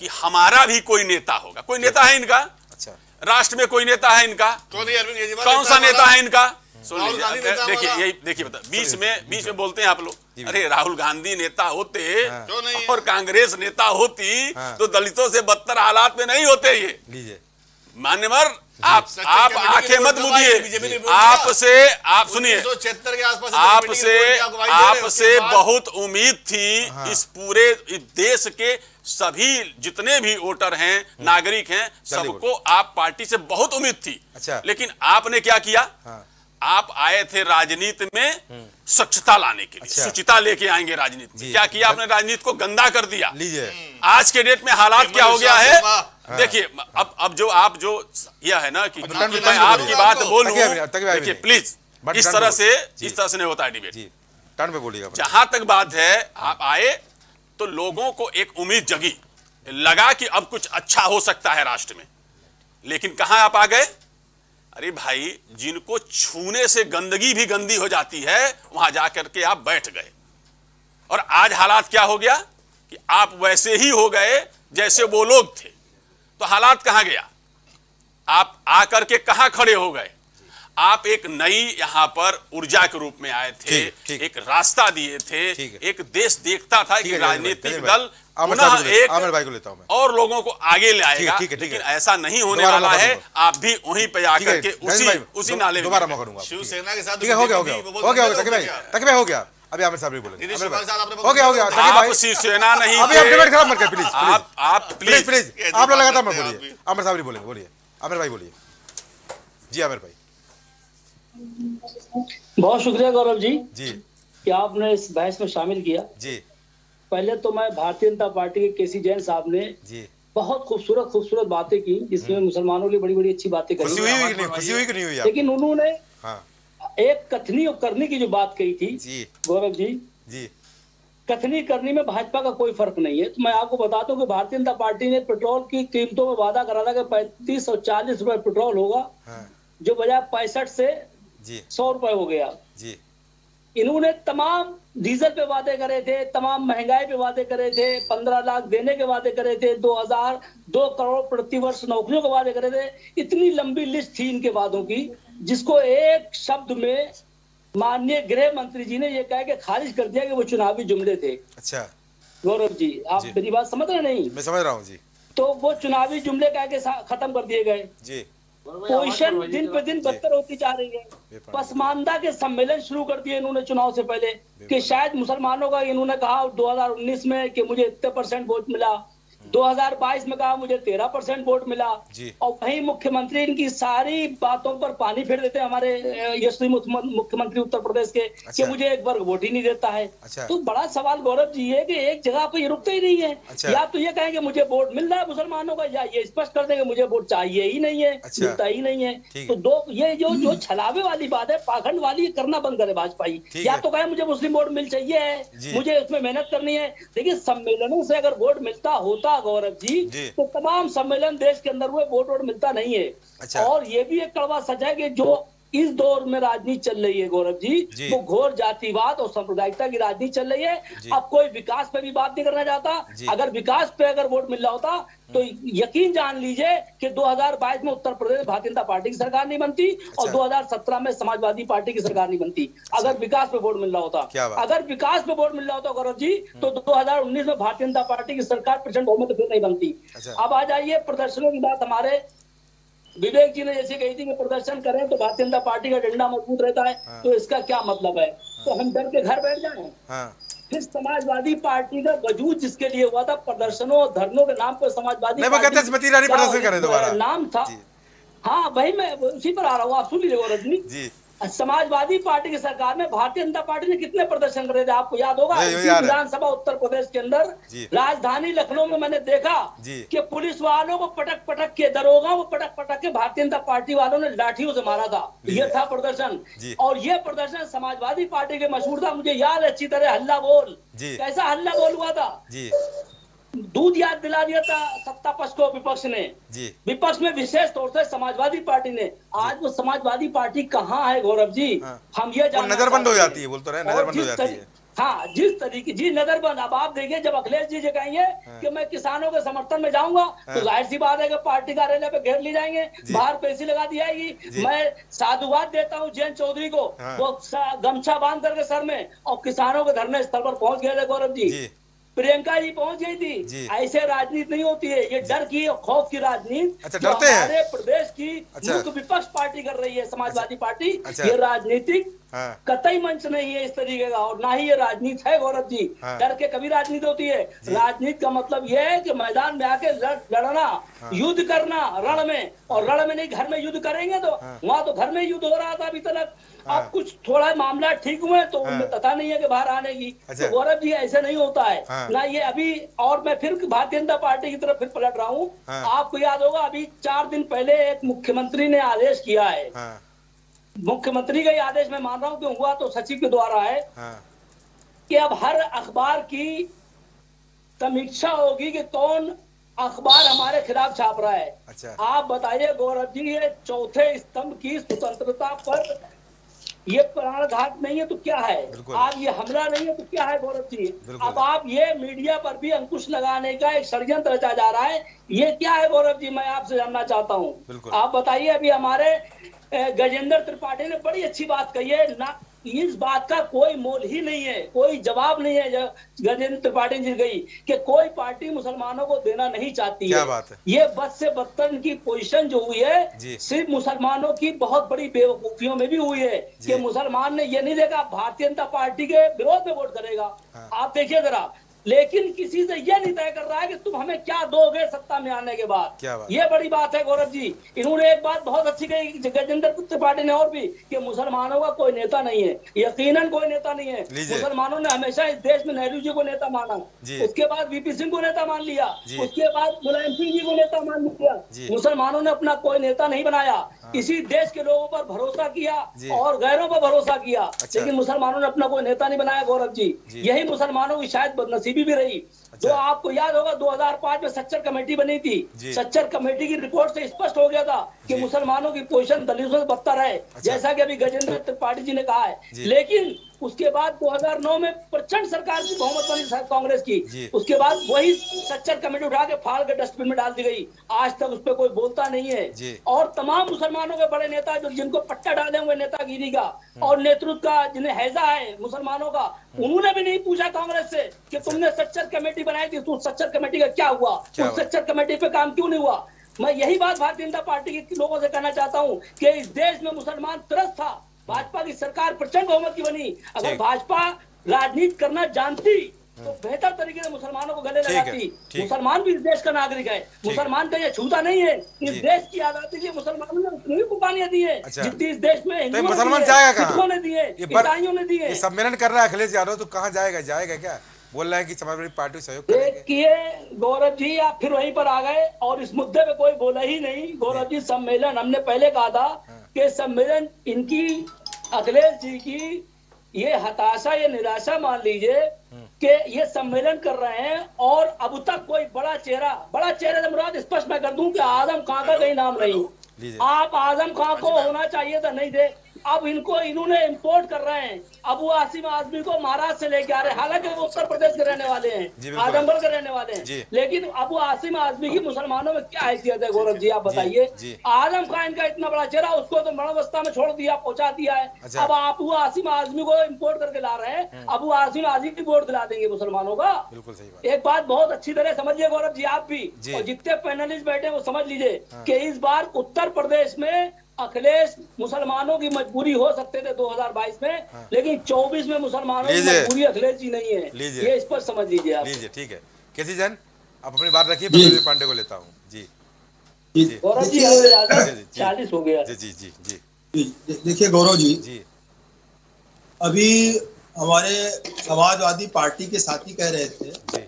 कि हमारा भी कोई नेता होगा। कोई नेता है इनका अच्छा। राष्ट्र में कोई नेता है इनका? कौन सा नेता है इनका? देखिए यही देखिए बता बीच में बीच में बोलते हैं आप लोग। अरे राहुल गांधी नेता होते और कांग्रेस नेता होती तो दलितों से बदतर हालात में नहीं होते ये मान्यवर। आप आप आंखें मत मूंदिए, आपसे आप सुनिए, आपसे आपसे बहुत उम्मीद थी इस पूरे देश के सभी जितने भी वोटर हैं, नागरिक हैं, सबको आप पार्टी से बहुत उम्मीद थी। अच्छा, लेकिन आपने क्या किया? आप आए थे राजनीति में स्वच्छता लाने के लिए। अच्छा। शुचिता लेके आएंगे राजनीति में। क्या किया आपने? राजनीति को गंदा कर दिया। आज के डेट में हालात क्या हो गया है देखिए। अब अब जो आप जो यह है ना कि मैं आपकी बात बोलूं, देखिए प्लीज, इस तरह से इस तरह से नहीं होता है डिबेट। जहां तक बात है, आप आए तो लोगों को एक उम्मीद जगी, लगा कि अब कुछ अच्छा हो सकता है राष्ट्र में, लेकिन कहां आप आ गए? अरे भाई, जिनको छूने से गंदगी भी गंदी हो जाती है, वहां जाकर के आप बैठ गए। और आज हालात क्या हो गया कि आप वैसे ही हो गए जैसे वो लोग थे। तो हालात कहां गया? आप आकर के कहां खड़े हो गए? आप एक नई यहां पर ऊर्जा के रूप में आए थे, ठीक, एक रास्ता दिए थे, एक देश देखता था कि राजनीतिक दल एक भाई को लेता हूं मैं। और लोगों को आगे ले आएगा, लेकिन ऐसा नहीं होने वाला है। आप भी वहीं पे आकर के उसी उसी नाले में शिवसेना के साथ हो गया हो गया हो गया अभी आमिर साहब बोलेंगे। हो गया हो गया आप शिवसेना नहीं, प्लीज आप प्लीज प्लीज आप लोग लगातार मत बोलिए। आमिर साहब बोलेंगे, बोलिए आमिर भाई, बोलिए जी आमिर भाई। बहुत शुक्रिया गौरव जी, जी कि आपने इस बहस में शामिल किया। जी पहले तो मैं भारतीय जनता पार्टी के केसी जैन साहब ने जी बहुत खूबसूरत खूबसूरत बातें की, जिसमें मुसलमानों के लिए बड़ी बड़ी अच्छी बातें करी। खुशी हुई कि नहीं? खुशी हुई कि नहीं हुई? लेकिन उन्होंने हाँ। एक कथनी और करनी की जो बात कही थी गौरव जी, जी कथनी करनी में भाजपा का कोई फर्क नहीं है। तो मैं आपको बताता हूँ कि भारतीय जनता पार्टी ने पेट्रोल की कीमतों में वादा करा था कि पैंतीस और चालीस रुपए पेट्रोल होगा, जो बजाय पैंसठ से सौ रुपए हो गया। जी इन्होंने तमाम डीजल पे वादे करे थे, तमाम महंगाई पे वादे करे थे, पंद्रह लाख देने के वादे करे थे, दो हजार दो करोड़ प्रतिवर्ष नौकरियों के वादे करे थे। इतनी लंबी लिस्ट थी इनके वादों की, जिसको एक शब्द में माननीय गृह मंत्री जी ने ये कह के खारिज कर दिया कि वो चुनावी जुमले थे। अच्छा गौरव जी, आप मेरी बात समझ रहे नहीं? मैं समझ रहा हूँ जी। तो वो चुनावी जुमले कह के खत्म कर दिए गए। जी पोजीशन दिन पर दिन बदतर होती जा रही है। पसमानदा के सम्मेलन शुरू कर दिए इन्होंने चुनाव से पहले कि शायद मुसलमानों का, इन्होंने कहा दो हजार उन्नीस में कि मुझे इतने परसेंट वोट मिला, दो हजार बाईस में कहा मुझे तेरह परसेंट वोट मिला। और वहीं मुख्यमंत्री इनकी सारी बातों पर पानी फेर देते हैं हमारे यशस्वी मुख्यमंत्री उत्तर प्रदेश के कि मुझे एक वर्ग वोट ही नहीं देता है। तो बड़ा सवाल गौरव जी है कि एक जगह पर ये रुकते ही नहीं है। या तो ये कहेंगे मुझे वोट मिल रहा है मुसलमानों का, या ये स्पष्ट कर देंगे मुझे वोट चाहिए ही नहीं है, मिलता ही नहीं है। तो दो ये जो जो छलावे वाली बात है, पाखंड वाली, करना बंद करे भाजपा ही। या तो कहे मुझे मुस्लिम वोट मिल चाहिए, मुझे उसमें मेहनत करनी है। देखिए सम्मेलनों से अगर वोट मिलता होता गौरव जी, जी तो तमाम सम्मेलन देश के अंदर हुए, वोट वोट मिलता नहीं है। अच्छा। और ये भी एक कड़वा सच है कि जो इस दौर में राजनीति चल रही है गौरव जी, जी वो घोर जातिवाद और सांप्रदायिकता की राजनीति चल रही है। अब कोई विकास पे भी बात नहीं करना चाहता। अगर विकास पे अगर वोट मिल रहा होता तो यकीन जान लीजिए कि दो हजार बाईस में उत्तर प्रदेश भारतीय जनता पार्टी की सरकार नहीं बनती। अच्छा। और दो हजार सत्रह में समाजवादी पार्टी की सरकार नहीं बनती। अच्छा। अगर विकास पे वोट मिल रहा होता, अगर विकास पे वोट मिल रहा होता गौरव जी, तो दो हजार उन्नीस में भारतीय जनता पार्टी की सरकार प्रचंड बहुमत फिर नहीं बनती। अब आ जाइए प्रदर्शनों की बात। हमारे विवेक जी ने जैसे कही थी कि प्रदर्शन करें तो भारतीय जनता पार्टी का डंडा मजबूत रहता है। हाँ। तो इसका क्या मतलब है? हाँ। तो हम डर के घर बैठ जाए। हाँ। फिर समाजवादी पार्टी का वजूद जिसके लिए हुआ था, प्रदर्शनों और धरनों के नाम पर समाजवादी पार्टी स्मृति ईरानी प्रदर्शन करें दोबारा नाम था। हाँ वही मैं उसी पर आ रहा हूँ, आप सुन लीजिए रजनी। समाजवादी पार्टी की सरकार में भारतीय जनता पार्टी ने कितने प्रदर्शन करे थे आपको याद होगा। विधानसभा उत्तर प्रदेश के अंदर राजधानी लखनऊ में मैंने देखा कि पुलिस वालों को पटक पटक के दरोगा वो पटक पटक के भारतीय जनता पार्टी वालों ने लाठियों से मारा था। ये था प्रदर्शन। और ये प्रदर्शन समाजवादी पार्टी के मशहूर था, मुझे याद अच्छी तरह। हल्ला बोल, कैसा हल्ला बोल हुआ था, दूध याद दिला दिया था सत्ता पक्ष को विपक्ष ने, विपक्ष में विशेष तौर से समाजवादी पार्टी ने। आज वो समाजवादी पार्टी कहाँ है गौरव जी? हाँ। हम ये जानते नजरबंद हो जाती है, बोल तो रहे नजरबंद हो जाती है। हाँ जिस तरीके जी नजरबंद। अब आप देखिए जब अखिलेश जी जी कहेंगे कि मैं किसानों के समर्थन में जाऊंगा तो जाहिर सी बात है कि पार्टी कार्यालय पे घेर ली जाएंगे, बाहर पेशी लगा दी जाएगी। मैं साधुवाद देता हूँ जयंत चौधरी को, वो गमछा बांध करके सर में और किसानों के धरने स्थल पर पहुंच गए थे गौरव जी। प्रियंका जी पहुंच गई थी। ऐसे राजनीति नहीं होती है, ये डर की खौफ की राजनीति। अच्छा, डरते हैं। हमारे प्रदेश की अच्छा। मुख्य विपक्ष पार्टी कर रही है समाजवादी अच्छा। पार्टी अच्छा। ये राजनीतिक हाँ। कतई मंच नहीं है इस तरीके का, और ना ही ये राजनीति है गौरव जी। हाँ। डर के कभी राजनीति होती है? राजनीति का मतलब ये है कि मैदान में आके लड़ना, हाँ। युद्ध करना रण में, और रण में नहीं घर में युद्ध करेंगे तो हाँ। वहाँ तो घर में युद्ध हो रहा था अभी तक। हाँ। अब कुछ थोड़ा मामला ठीक हुए तो हाँ। उनमें पता नहीं है कि बाहर आने की। अच्छा। तो गौरव जी ऐसे नहीं होता है हाँ। ना ये अभी। और मैं फिर भारतीय जनता पार्टी की तरफ फिर पलट रहा हूँ। आपको याद होगा अभी चार दिन पहले एक मुख्यमंत्री ने आदेश किया है, मुख्यमंत्री का ये आदेश मैं मान रहा हूँ कि हुआ तो सचिव के द्वारा है हाँ। कि अब हर अखबार की समीक्षा होगी कि कौन अखबार हमारे खिलाफ छाप रहा है। अच्छा। आप बताइए गौरव जी, ये चौथे स्तंभ की स्वतंत्रता पर ये प्राणघात नहीं है तो क्या है? आप ये हमला नहीं है तो क्या है गौरव जी? अब आप ये मीडिया पर भी अंकुश लगाने का एक षड्यंत्र रचा जा रहा है, ये क्या है गौरव जी? मैं आपसे जानना चाहता हूँ। आप बताइए, अभी हमारे गजेंद्र त्रिपाठी ने बड़ी अच्छी बात कही है ना, इस बात का कोई मोल ही नहीं है, कोई जवाब नहीं है। गजेंद्र त्रिपाठी जी गई कि कोई पार्टी मुसलमानों को देना नहीं चाहती है। क्या बात है? ये बद से बदतर की पोजीशन जो हुई है सिर्फ मुसलमानों की बहुत बड़ी बेवकूफियों में भी हुई है कि मुसलमान ने ये नहीं देखा भारतीय जनता पार्टी के विरोध में वोट करेगा। हाँ। आप देखिए जरा, लेकिन किसी से यह नहीं तय कर रहा है कि तुम हमें क्या दोगे सत्ता में आने के बाद। क्या बात? ये बड़ी बात है गौरव जी। इन्होंने एक बात बहुत अच्छी कही गजेंद्र त्रिपाठी ने और भी, कि मुसलमानों का कोई नेता नहीं है। यकीनन कोई नेता नहीं है। मुसलमानों ने हमेशा इस देश में नेहरू जी को नेता माना, उसके बाद वीपी सिंह को नेता मान लिया, उसके बाद मुलायम सिंह जी को नेता मान लिया। मुसलमानों ने अपना कोई नेता नहीं बनाया, इसी देश के लोगों पर भरोसा किया और गैरों पर भरोसा किया, लेकिन मुसलमानों ने अपना कोई नेता नहीं बनाया गौरव जी। यही मुसलमानों की शायद बदनसीबी भी, भी रही। अच्छा। जो आपको याद होगा दो हज़ार पाँच में सच्चर कमेटी बनी थी, सच्चर कमेटी की रिपोर्ट से स्पष्ट हो गया था कि मुसलमानों की पोजीशन दलितों से बदतर है। अच्छा। जैसा कि अभी गजेंद्र त्रिपाठी जी ने कहा है, लेकिन उसके बाद दो हज़ार नौ में प्रचंड सरकार की बहुमत बनी कांग्रेस की, उसके बाद वही सच्चर कमेटी उठा के फाड़ के डस्टबिन में डाल दी गई। आज तक उस पर कोई बोलता नहीं है। और तमाम मुसलमानों के बड़े नेता जो जिनको पट्टा डाले हुए नेतागिरी का और नेतृत्व का जिन्हें हैजा है मुसलमानों का, उन्होंने भी नहीं पूछा कांग्रेस से कि तुमने सच्चर कमेटी बनाई थी, उस सच्चर कमेटी का क्या हुआ, उस सच्चर कमेटी पे काम क्यों नहीं हुआ। मैं यही बात भारतीय जनता पार्टी के लोगों से कहना चाहता हूँ कि इस देश में मुसलमान त्रस्त था। भाजपा की सरकार प्रचंड बहुमत की बनी। अगर भाजपा राजनीति करना जानती तो बेहतर तरीके से मुसलमानों को गले लगाती। मुसलमान भी इस देश का नागरिक है, मुसलमान का यह छूता नहीं है। इस देश की आजादी के मुसलमानों ने उतनी कुर्बानियां दी है जितनी इस देश में हिंदुओं ने दी है, ईसाइयों ने दी है। सम्मेलन कर रहा है अखिलेश यादव, तो कहाँ जाएगा? जाएगा क्या? बोल रहा है कि समाजवादी पार्टी सहयोग करेगी। गौरव जी आप फिर वहीं पर आ गए और इस मुद्दे पे कोई बोला ही नहीं। गौरव जी सम्मेलन, हमने पहले कहा था कि सम्मेलन इनकी अखिलेश जी की ये हताशा, ये निराशा मान लीजिए कि ये सम्मेलन कर रहे हैं और अब तक कोई बड़ा चेहरा, बड़ा चेहरा से मुराद स्पष्ट मैं कर दूं कि आजम खान का कहीं नाम नहीं। आप आजम खान को होना चाहिए था, नहीं थे। अब इनको इन्होंने इंपोर्ट कर रहे हैं। अबू आजमी को महाराष्ट्र से लेके आ रहे हैं, हालांकि वो उत्तर प्रदेश के रहने वाले हैं, आजमगढ़ के रहने वाले हैं, लेकिन अबू आसिम आजमी की मुसलमानों में क्या हैसियत है गौरव जी? आप बताइए। आजम खान का इतना बड़ा चेहरा, उसको तो मरणवस्था में छोड़ दिया, पहुंचा दिया है। अच्छा। अब आप अबू आसिम आजमी को इम्पोर्ट करके ला रहे हैं। अबू आसिम आजमी वोट दिला देंगे मुसलमानों का। एक बात बहुत अच्छी तरह समझिए गौरव जी आप भी, और जितने पैनलिस्ट बैठे वो समझ लीजिए की इस बार उत्तर प्रदेश में अखिलेश मुसलमानों की मजबूरी हो सकते थे दो हज़ार बाईस में, हाँ। लेकिन चौबीस में मुसलमानों की मजबूरी अखिलेश जी नहीं है, ये इस पर समझ लीजिए आप। लीजिए, ठीक है। केसी जैन आप अपनी बात रखिए, विवेक पांडे को लेता हूँ। जी जी गौरव जी, चालीस हो गया। जी जी जी जी देखिए गौरव जी जी अभी हमारे समाजवादी पार्टी के साथी कह रहे थे,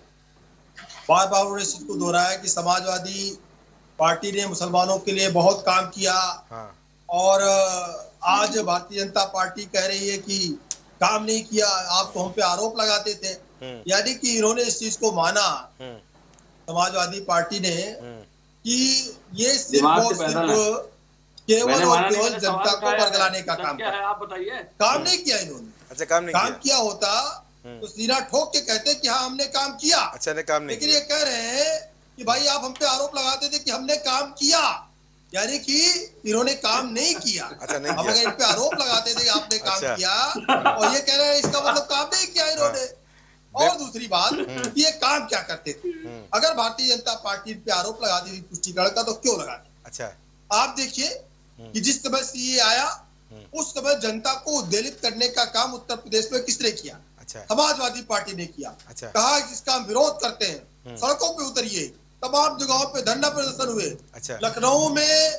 बार बार उन्होंने इस चीज को दोहराया कि समाजवादी पार्टी ने मुसलमानों के लिए बहुत काम किया। हाँ। और आज भारतीय जनता पार्टी कह रही है कि काम नहीं किया, आप तो हम पे आरोप लगाते थे। यानी कि इन्होंने इस चीज को माना समाजवादी पार्टी ने कि ये सिर्फ और सिर्फ केवल और केवल जनता को बरगलाने का काम किया। आप बताइए, काम नहीं किया इन्होंने। अच्छा, काम नहीं काम किया होता तो सीधा ठोक के कहते कि हाँ हमने काम किया। अच्छा, काम नहीं। लेकिन ये कह रहे हैं कि भाई आप हम पे आरोप लगाते थे कि हमने काम किया, यानी कि इन्होंने काम नहीं किया। अच्छा, नहीं हम किया। इन पे आरोप लगाते थे कि आपने काम अच्छा। किया, और ये कह रहे हैं इसका मतलब काम नहीं किया इन्होंने। और दूसरी बात कि ये काम क्या करते थे। अगर भारतीय जनता पार्टी पे आरोप लगा दी पुष्टिकरण का तो क्यों लगा दी? अच्छा आप देखिए कि जिस समय सीए आया उस समय जनता को उद्वेलित करने का काम उत्तर प्रदेश में किसने किया? अच्छा समाजवादी पार्टी ने किया। अच्छा कहा जिसका हम विरोध करते हैं, सड़कों पे उतरिए, तमाम जगहों पे धरना प्रदर्शन हुए। अच्छा लखनऊ में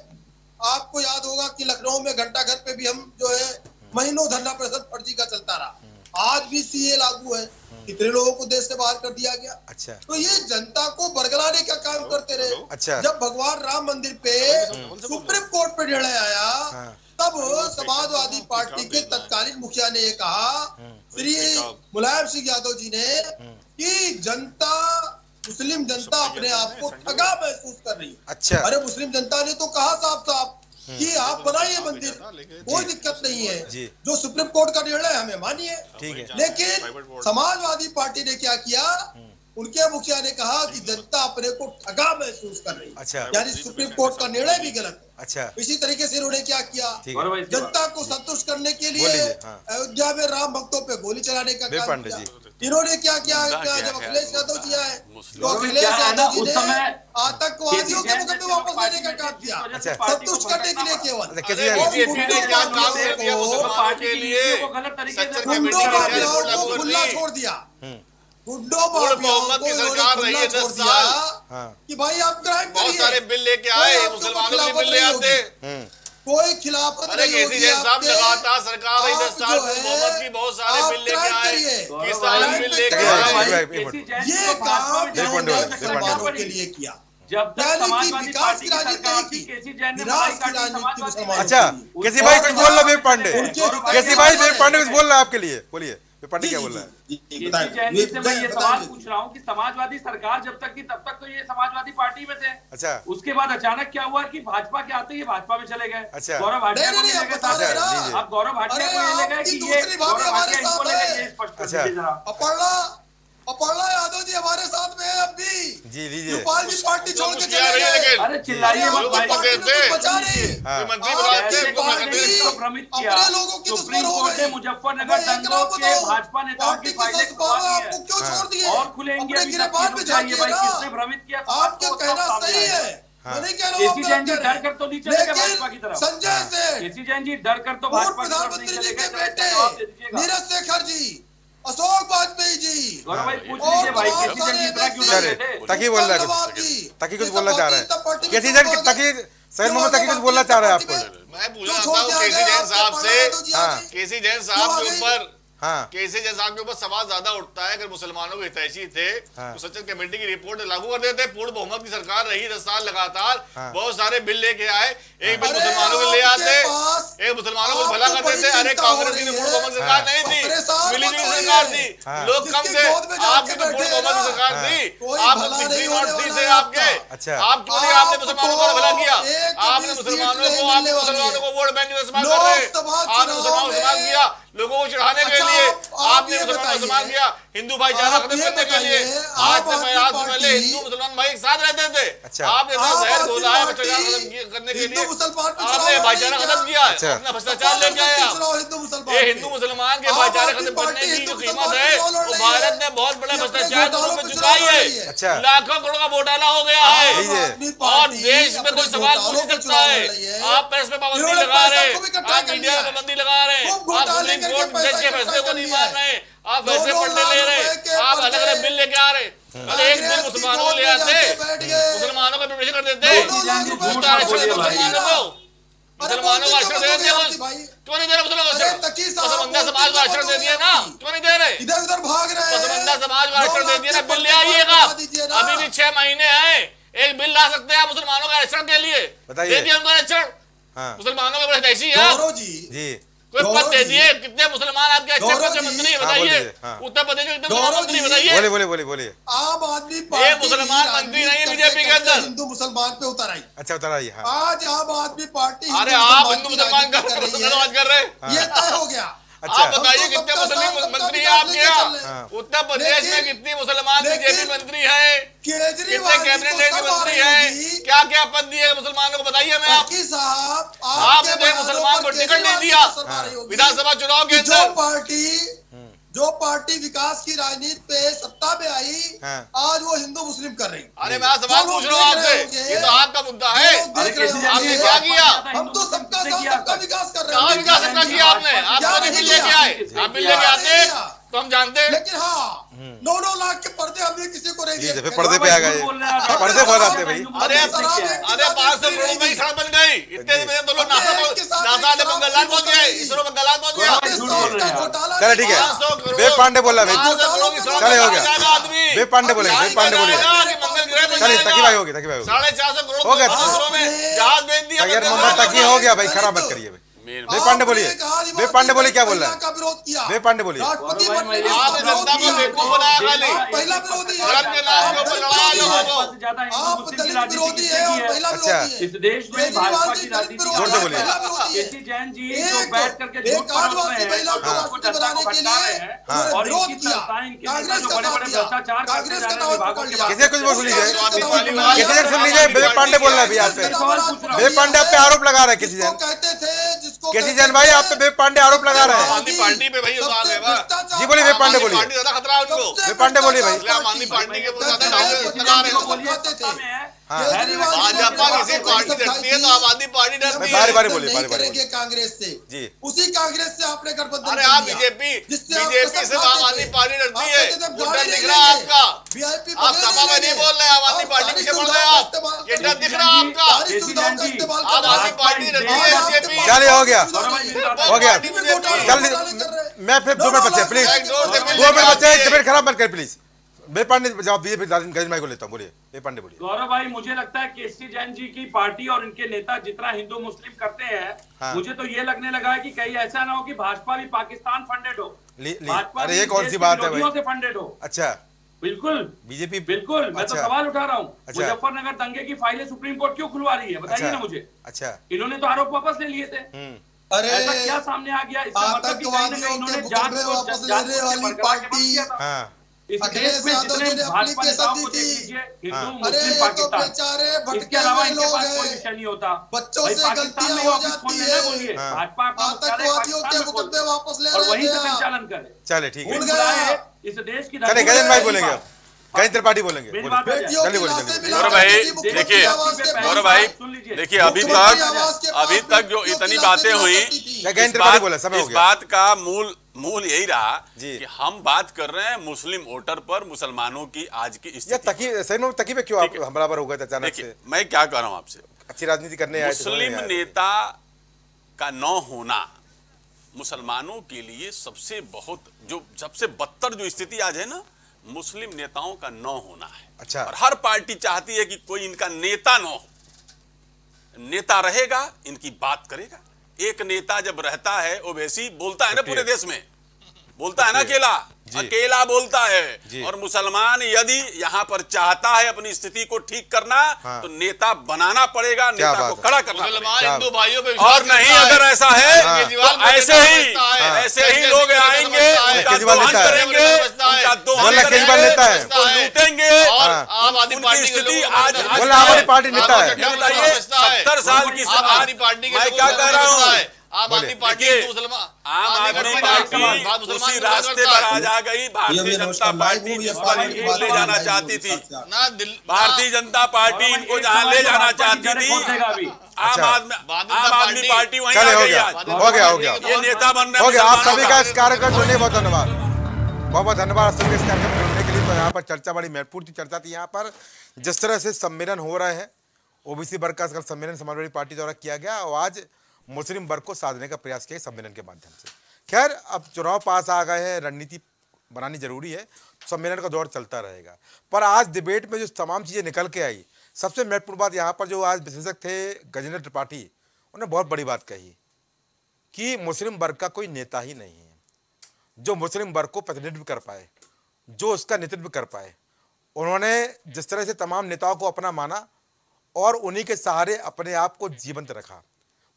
आपको याद होगा कि लखनऊ में घंटा घर पे भी हम जो है महीनों धरना प्रदर्शन फर्जी का चलता रहा। आज भी सीए लागू है, कितने लोगों को देश से बाहर कर दिया गया। अच्छा तो ये जनता को बरगलाने का काम करते रहे। अच्छा जब भगवान राम मंदिर पे सुप्रीम कोर्ट पे निर्णय आया तब समाजवादी पार्टी के तत्कालीन मुखिया ने यह कहा श्री मुलायम सिंह यादव जी ने कि जनता मुस्लिम जनता अपने आप को ठगा महसूस कर रही है। अच्छा अरे मुस्लिम जनता ने तो कहा साहब साहब कि आप बनाइए मंदिर, कोई दिक्कत नहीं है, जो सुप्रीम कोर्ट का निर्णय हमें मानिए। लेकिन समाजवादी पार्टी ने क्या किया, उनके मुखिया ने कहा कि जनता अपने को ठगा महसूस कर रही है। अच्छा यानी सुप्रीम कोर्ट का निर्णय भी गलत है। अच्छा इसी तरीके से उन्होंने क्या किया, जनता को संतुष्ट करने के लिए अयोध्या में राम भक्तों पे गोली चलाने का काम किया। इन्होंने क्या किया जब अखिलेश यादव जी आए तो अखिलेश यादव जी ने आतंकवादियों के मुकदमे वापस लेने का काम किया, संतुष्ट करने के लिए केवल खुला छोड़ दिया। मोहम्मद की सरकार रही है दस साल कि भाई आप क्राइम बहुत सारे बिल लेके आए, मुसलमानों के बिल ले आते, कोई खिलाफत नहीं। अरे केसी जैन साहब लगातार सरकार रही दस साल, मोहम्मद की बहुत सारे बिल लेके आए, किसान बिल लेके आए, ये काम के लिए किया। जब विकास की राजनीति केसी जैन ने राजनीति। अच्छा केसी भाई कुछ बोल लो, विवेक पांडे केसी भाई विवेक पांडे कुछ बोल रहे आपके लिए, बोलिए पार्टी क्या बोल रहा है। केसी जैन से मैं ये सवाल पूछ रहा हूँ कि समाजवादी सरकार जब तक थी तब तक तो ये समाजवादी पार्टी में थे। अच्छा उसके बाद अचानक क्या हुआ कि भाजपा के आते ही भाजपा में चले गए। अच्छा गौरव भाटिया को ले गए, आप गौरव भाटिया को ले गए कि ये गौरव भाटिया इसको ले गए, ये स्पष्ट कर दीजिए जरा। अपना अब्दुल्ला आजम जी हमारे साथ में अब भी जी जी पार्टी पार्टी छोड़ के चले गए। अरे चिल्लाइए मत भाई, बचा रहे मंत्री बनाते हैं अपने लोगों की। सुप्रीम कोर्ट ने मुजफ्फरनगर दंगों के भाजपा नेताओं की फाइलें आपको क्यों छोड़ दिए और खुलेंगे अभी तक क्यों चाहिए भाई, किसने भ्रमित किया? आपका कहना सही है, केसी जैन जी डर कर तो नहीं चले गए भाजपा की तरफ। संजय से केसी जैन जी डर कर तो भाजपा प्रधानमंत्री जी के बेटे नीरज शेखर जी, अशोक वाजपेयी जी, गौरव भाई पूछ लीजिए भाई केसी जैन जी इतना क्यों डरे थे? तकी बोल रहा है कुछ, तकी कुछ बोलना चाह रहा है केसी जैन की, तकी सईद मोहम्मद तक्के कुछ बोलना चाह रहा है आपको। मैं पूछ रहा हूं केसी जैन साहब से, केसी जैन साहब के ऊपर केसी जैन साहब के ऊपर सवाल ज्यादा उठता है। अगर मुसलमानों के हितैषी थे तो सचिव कमेटी की रिपोर्ट लागू कर देते। पूर्व बहुमत की सरकार रही दस साल लगातार बहुत सारे बिल लेके आए, एक बिल मुसलमानों को ले आते, एक मुसलमानों को भला कर देते। अरे कांग्रेस की पूर्व बहुमत सरकार नहीं थी, मिलीजुली सरकार थी, लोग कम थे, आपकी तो पूर्व बहुमत की सरकार थी, आप बिजली और थी थे आपके, आप क्यों नहीं आपने मुसलमानों को भला किया? आपने मुसलमानों को आपने मुसलमानों को वोट बैंक इस्तेमाल कर रहे, आपने मुसलमानों को इस्तेमाल किया लोगों को चढ़ाने के लिए, आपने मुसलमान मुसलमान किया, हिंदू भाईचारा खत्म करने के लिए। आज से पहले हिंदू मुसलमान भाई एक साथ रहते थे, आपने जहर घोला है भ्रष्टाचार खत्म करने के लिए, आपने भाईचारा खत्म किया, अपना भ्रष्टाचार लेके आया। ये हिंदू मुसलमान के भाईचारे खत्म करने की जो कीमत है वो भारत ने बहुत बड़ा भ्रष्टाचार में चुकाई है, लाखों करोड़ का घोटाला हो गया है और देश में कोई सवाल पूछ नहीं सकता है। आप प्रेस में पाबंदी लगा रहे, आप मीडिया में पाबंदी लगा रहे, आप कोर्ट जज के फैसले को नहीं मान रहे, आप फैसले पढ़ने ले रहे, आप अलग अलग बिल लेके आ रहे। अरे एक बिल मुसलमानों को ले आते, मुसलमानों का प्रिपरेशन कर देते, मुसलमानों को मुसलमानों को आश्रय दे दिया, क्यों नहीं दे रहे मुसलमानों को? पसमंदा समाज को आश्रय दे दिया ना, क्यों नहीं दे रहे? इधर उधर भाग रहे, पसमंदा समाज को आश्रय दे दिया ना, बिल ले आइएगा। अभी भी छह महीने है, एक बिल ला सकते हैं आप मुसलमानों का आरक्षण के लिए, दे दिया उनको आरक्षण, मुसलमानों का बड़ा ऐसी है पद दे दिए। कितने मुसलमान आपके अच्छे मंत्री बताइए, उत्तर प्रदेश में कितने मंत्री बताइए? बोले बोले बोले बोले आम आदमी पार्टी मुसलमान मंत्री नहीं है बीजेपी के अंदर, हिंदू मुसलमान पे उतर आई। अच्छा उतर आई आज आम आदमी पार्टी। अरे आप हिंदू मुसलमान का बात कर रहे हैं, ये तय हो गया। आप बताइए कितने मुस्लिम मंत्री है आपके यहाँ? उत्तर प्रदेश में कितनी मुसलमान बीजेपी मंत्री है, कितने कैबिनेट मंत्री है, क्या क्या पद दिए मुसलमानों को बताइए हमें आप। आपने मुसलमान को टिकट नहीं दिया विधानसभा चुनाव के अंदर, जो पार्टी विकास की राजनीति पे सत्ता में आई हाँ। आज वो हिंदू मुस्लिम कर रही। अरे मैं सवाल पूछ रहा हूँ आपसे, ये तो आपका मुद्दा है। आपने क्या किया? हम तो सबका सबका विकास कर रहे हैं। विकास सबका किया आपने, आप बिल लेके आए, आप बिल लेके आते तो हम जानते हैं। लेकिन हाँ नौ नौ लाख के पर्दे हमने किसी को नहीं दिए। पर्दे पे आ गए, पर्दे पर आते भाई। अरे अरे पाँच सौ करोड़ में सड़क बन गई, इतने में तो लोग नासा नासा ने बंगाल पहुंच गए, इसरो बंगाल पहुंच गया। चलो ठीक है, विवेक पांडे बोला भाई, चले हो गया। विवेक पांडे बोले, विवेक पांडे बोले, चलिए तकी भाई होगी, तकी भाई साढ़े चार सौ करोड़ हो गया। जहाज बेच दिया सैयद मोहम्मद तक्के हो गया भाई, खराब मत करिए। विवेक पांडे बोलिए, विवेक पांडे बोले, क्या बोल रहा है? विवेक पांडे बोलिए, अच्छा इस देश में भाजपा की राजनीति बोलिए। केसी जैन जी बैठ करके और इनकी भ्रष्टाचार किसी कुछ बोल लीजिए, किसी सुन लीजिए। विवेक पांडे बोल रहे हैं अभी आप पे, विवेक पांडे आप पे आरोप लगा रहे हैं। केसी जैन कहते थे केसी जैन भाई आप पे विवेक पांडे आरोप लगा रहे हैं। आम आदमी पार्टी पे भाई सवाल है जी, बोलिए विवेक पांडे बोलिए, पार्टी ज्यादा खतरा है उनको। विवेक पांडे बोलिए भाई, आम आदमी पार्टी के बहुत ज्यादा डाउट लगा रहे हो। भाजपा किसी पार्टी डरती है तो आम आदमी पार्टी डरती है। बारी बारी बोलिए, बारी बारी। कांग्रेस से जी, उसी कांग्रेस से आपने गठबंधन। अरे आप बीजेपी, बीजेपी से आम आदमी पार्टी डरती है, डर दिख रहा है आपका। आप सपा में नहीं बोल रहे, आम आदमी पार्टी पीछे बोल रहे हैं आप, ये डर दिख रहा है आपका। आम आदमी पार्टी डरती है बीजेपी। चलिए हो गया, हो गया, जल्दी। मैं फिर दो मिनट बचे प्लीज, दो मिनट बचे, तबियत खराब मत कर प्लीज। विवेक पांडे जवाब दिए, गजेंद्र भाई को लेता हूँ, बोलिए विवेक पांडे बोलिए। गौरव भाई मुझे लगता है केसी जैन जी की पार्टी और इनके नेता जितना हिंदू मुस्लिम करते हैं हाँ। मुझे तो ये लगने लगा है कि कहीं ऐसा ना हो कि भाजपा भी पाकिस्तान फंडेड हो, भाजपा भी कौन सी बात है फंडेड हो। अच्छा बिल्कुल बीजेपी, बिल्कुल मैं तो सवाल उठा रहा हूँ। मुजफ्फरनगर दंगे की फाइलें सुप्रीम कोर्ट क्यों खुलवा रही है, बताइए ना मुझे। अच्छा इन्होंने तो आरोप वापस ले लिए थे, अरे क्या सामने आ गया? इन्होंने अखिलेश यादव जी ने एप्लीकेशन दी थी, अरे ये तो बेचारे भटके हुए लोग हैं, बच्चों से गलतियां हो जाती है, आतंकवादियों के मुकदमे वापस ले रहे हैं। चले ठीक है, इस देश की चले गजेंद्र भाई बोलेंगे, गजेंद्र त्रिपाठी बोलेंगे। गौरव भाई देखिए, गौरव भाई देखिए अभी तक अभी तक जो इतनी बातें हुई, गजेंद्र त्रिपाठी बोला, इस बात का मूल मूल यही रहा कि हम बात कर रहे हैं मुस्लिम वोटर पर, मुसलमानों की आज की स्थिति। तकी पे क्यों आप हमलावर हो गए अचानक से? मैं क्या कह रहा हूं आपसे, अच्छी राजनीति करने आए मुस्लिम नेता का न होना मुसलमानों के लिए सबसे बहुत जो सबसे बदतर जो स्थिति आज है ना, मुस्लिम नेताओं का न होना है। अच्छा और हर पार्टी चाहती है कि कोई इनका नेता न हो, नेता रहेगा इनकी बात करेगा। एक नेता जब रहता है ओबीसी बोलता है ना, पूरे देश में बोलता है ना, अकेला अकेला बोलता है। और मुसलमान यदि यहाँ पर चाहता है अपनी स्थिति को ठीक करना हाँ। तो नेता बनाना पड़ेगा, नेता को खड़ा करना पड़ेगा। और नहीं अगर ऐसा है तो ऐसे ही ऐसे ही लोग आएंगे, उनका दोहन करेंगे, उनका दोहन लूटेंगे। आम आदमी पार्टी आज आम आदमी पार्टी नेता है, सत्तर साल की आदमी पार्टी की क्या कह रहा हूँ। आम आदमी पार्टी आम आदमी पार्टी उसी रास्ते पर आज आ गई, भारतीय जनता पार्टी जिस पर इनको ले जाना चाहती थी, भारतीय जनता पार्टी इनको जहाँ ले जाना चाहती थी, आम आदमी पार्टी वहीं आ गई। हो गया, हो गया, ये नेता बन रहे हैं। आप सभी का इस कार्यक्रम सुनने बहुत धन्यवाद, बहुत बहुत धन्यवाद सभी इस कार्यक्रम सुनने के लिए। तो यहाँ पर चर्चा बड़ी महत्वपूर्ण चर्चा थी। यहाँ पर जिस तरह से सम्मेलन हो रहे हैं, ओबीसी वर्ग का सम्मेलन समाजवादी पार्टी द्वारा किया गया और आज मुस्लिम वर्ग को साधने का प्रयास किया सम्मेलन के माध्यम से। खैर अब चुनाव पास आ गए हैं, रणनीति बनानी जरूरी है, सम्मेलन का दौर चलता रहेगा। पर आज डिबेट में जो तमाम चीज़ें निकल के आई, सबसे महत्वपूर्ण बात यहाँ पर जो आज विशेषज्ञ थे गजेंद्र त्रिपाठी, उन्होंने बहुत बड़ी बात कही कि मुस्लिम वर्ग का कोई नेता ही नहीं है जो मुस्लिम वर्ग को प्रतिनिधित्व कर पाए, जो उसका नेतृत्व कर पाए। उन्होंने जिस तरह से तमाम नेताओं को अपना माना और उन्हीं के सहारे अपने आप को जीवंत रखा,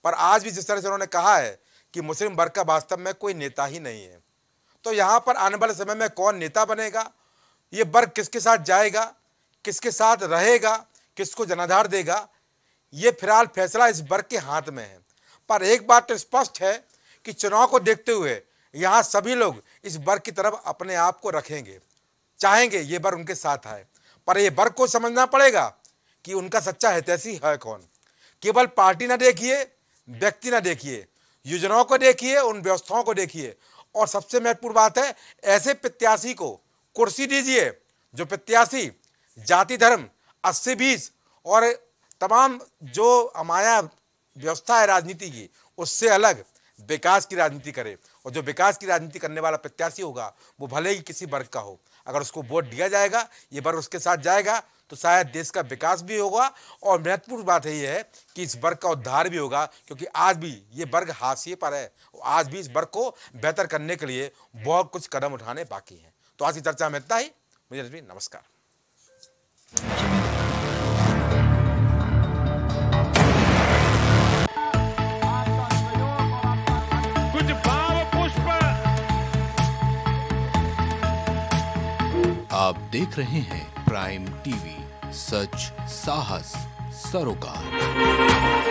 पर आज भी जिस तरह से उन्होंने कहा है कि मुस्लिम वर्ग का वास्तव में कोई नेता ही नहीं है। तो यहाँ पर आने वाले समय में कौन नेता बनेगा, ये वर्ग किसके साथ जाएगा, किसके साथ रहेगा, किसको जनाधार देगा, ये फिलहाल फैसला इस वर्ग के हाथ में है। पर एक बात तो स्पष्ट है कि चुनाव को देखते हुए यहाँ सभी लोग इस वर्ग की तरफ अपने आप को रखेंगे, चाहेंगे ये वर्ग उनके साथ आए, पर ये वर्ग को समझना पड़ेगा कि उनका सच्चा हितैषी है कौन। केवल पार्टी ना देखिए, व्यक्ति ना देखिए, योजनाओं को देखिए, उन व्यवस्थाओं को देखिए, और सबसे महत्वपूर्ण बात है ऐसे प्रत्याशी को कुर्सी दीजिए जो प्रत्याशी जाति धर्म अस्सी बीस और तमाम जो अमाया व्यवस्था है राजनीति की उससे अलग विकास की राजनीति करे। और जो विकास की राजनीति करने वाला प्रत्याशी होगा वो भले ही किसी वर्ग का हो, अगर उसको वोट दिया जाएगा, ये वर्ग उसके साथ जाएगा, तो शायद देश का विकास भी होगा। और महत्वपूर्ण बात यह है कि इस वर्ग का उद्धार भी होगा, क्योंकि आज भी ये वर्ग हाशिए पर है, आज भी इस वर्ग को बेहतर करने के लिए बहुत कुछ कदम उठाने बाकी हैं। तो आज की चर्चा में इतना ही। मुझे नमस्कार। आप देख रहे हैं प्राइम टीवी, सच साहस सरोकार।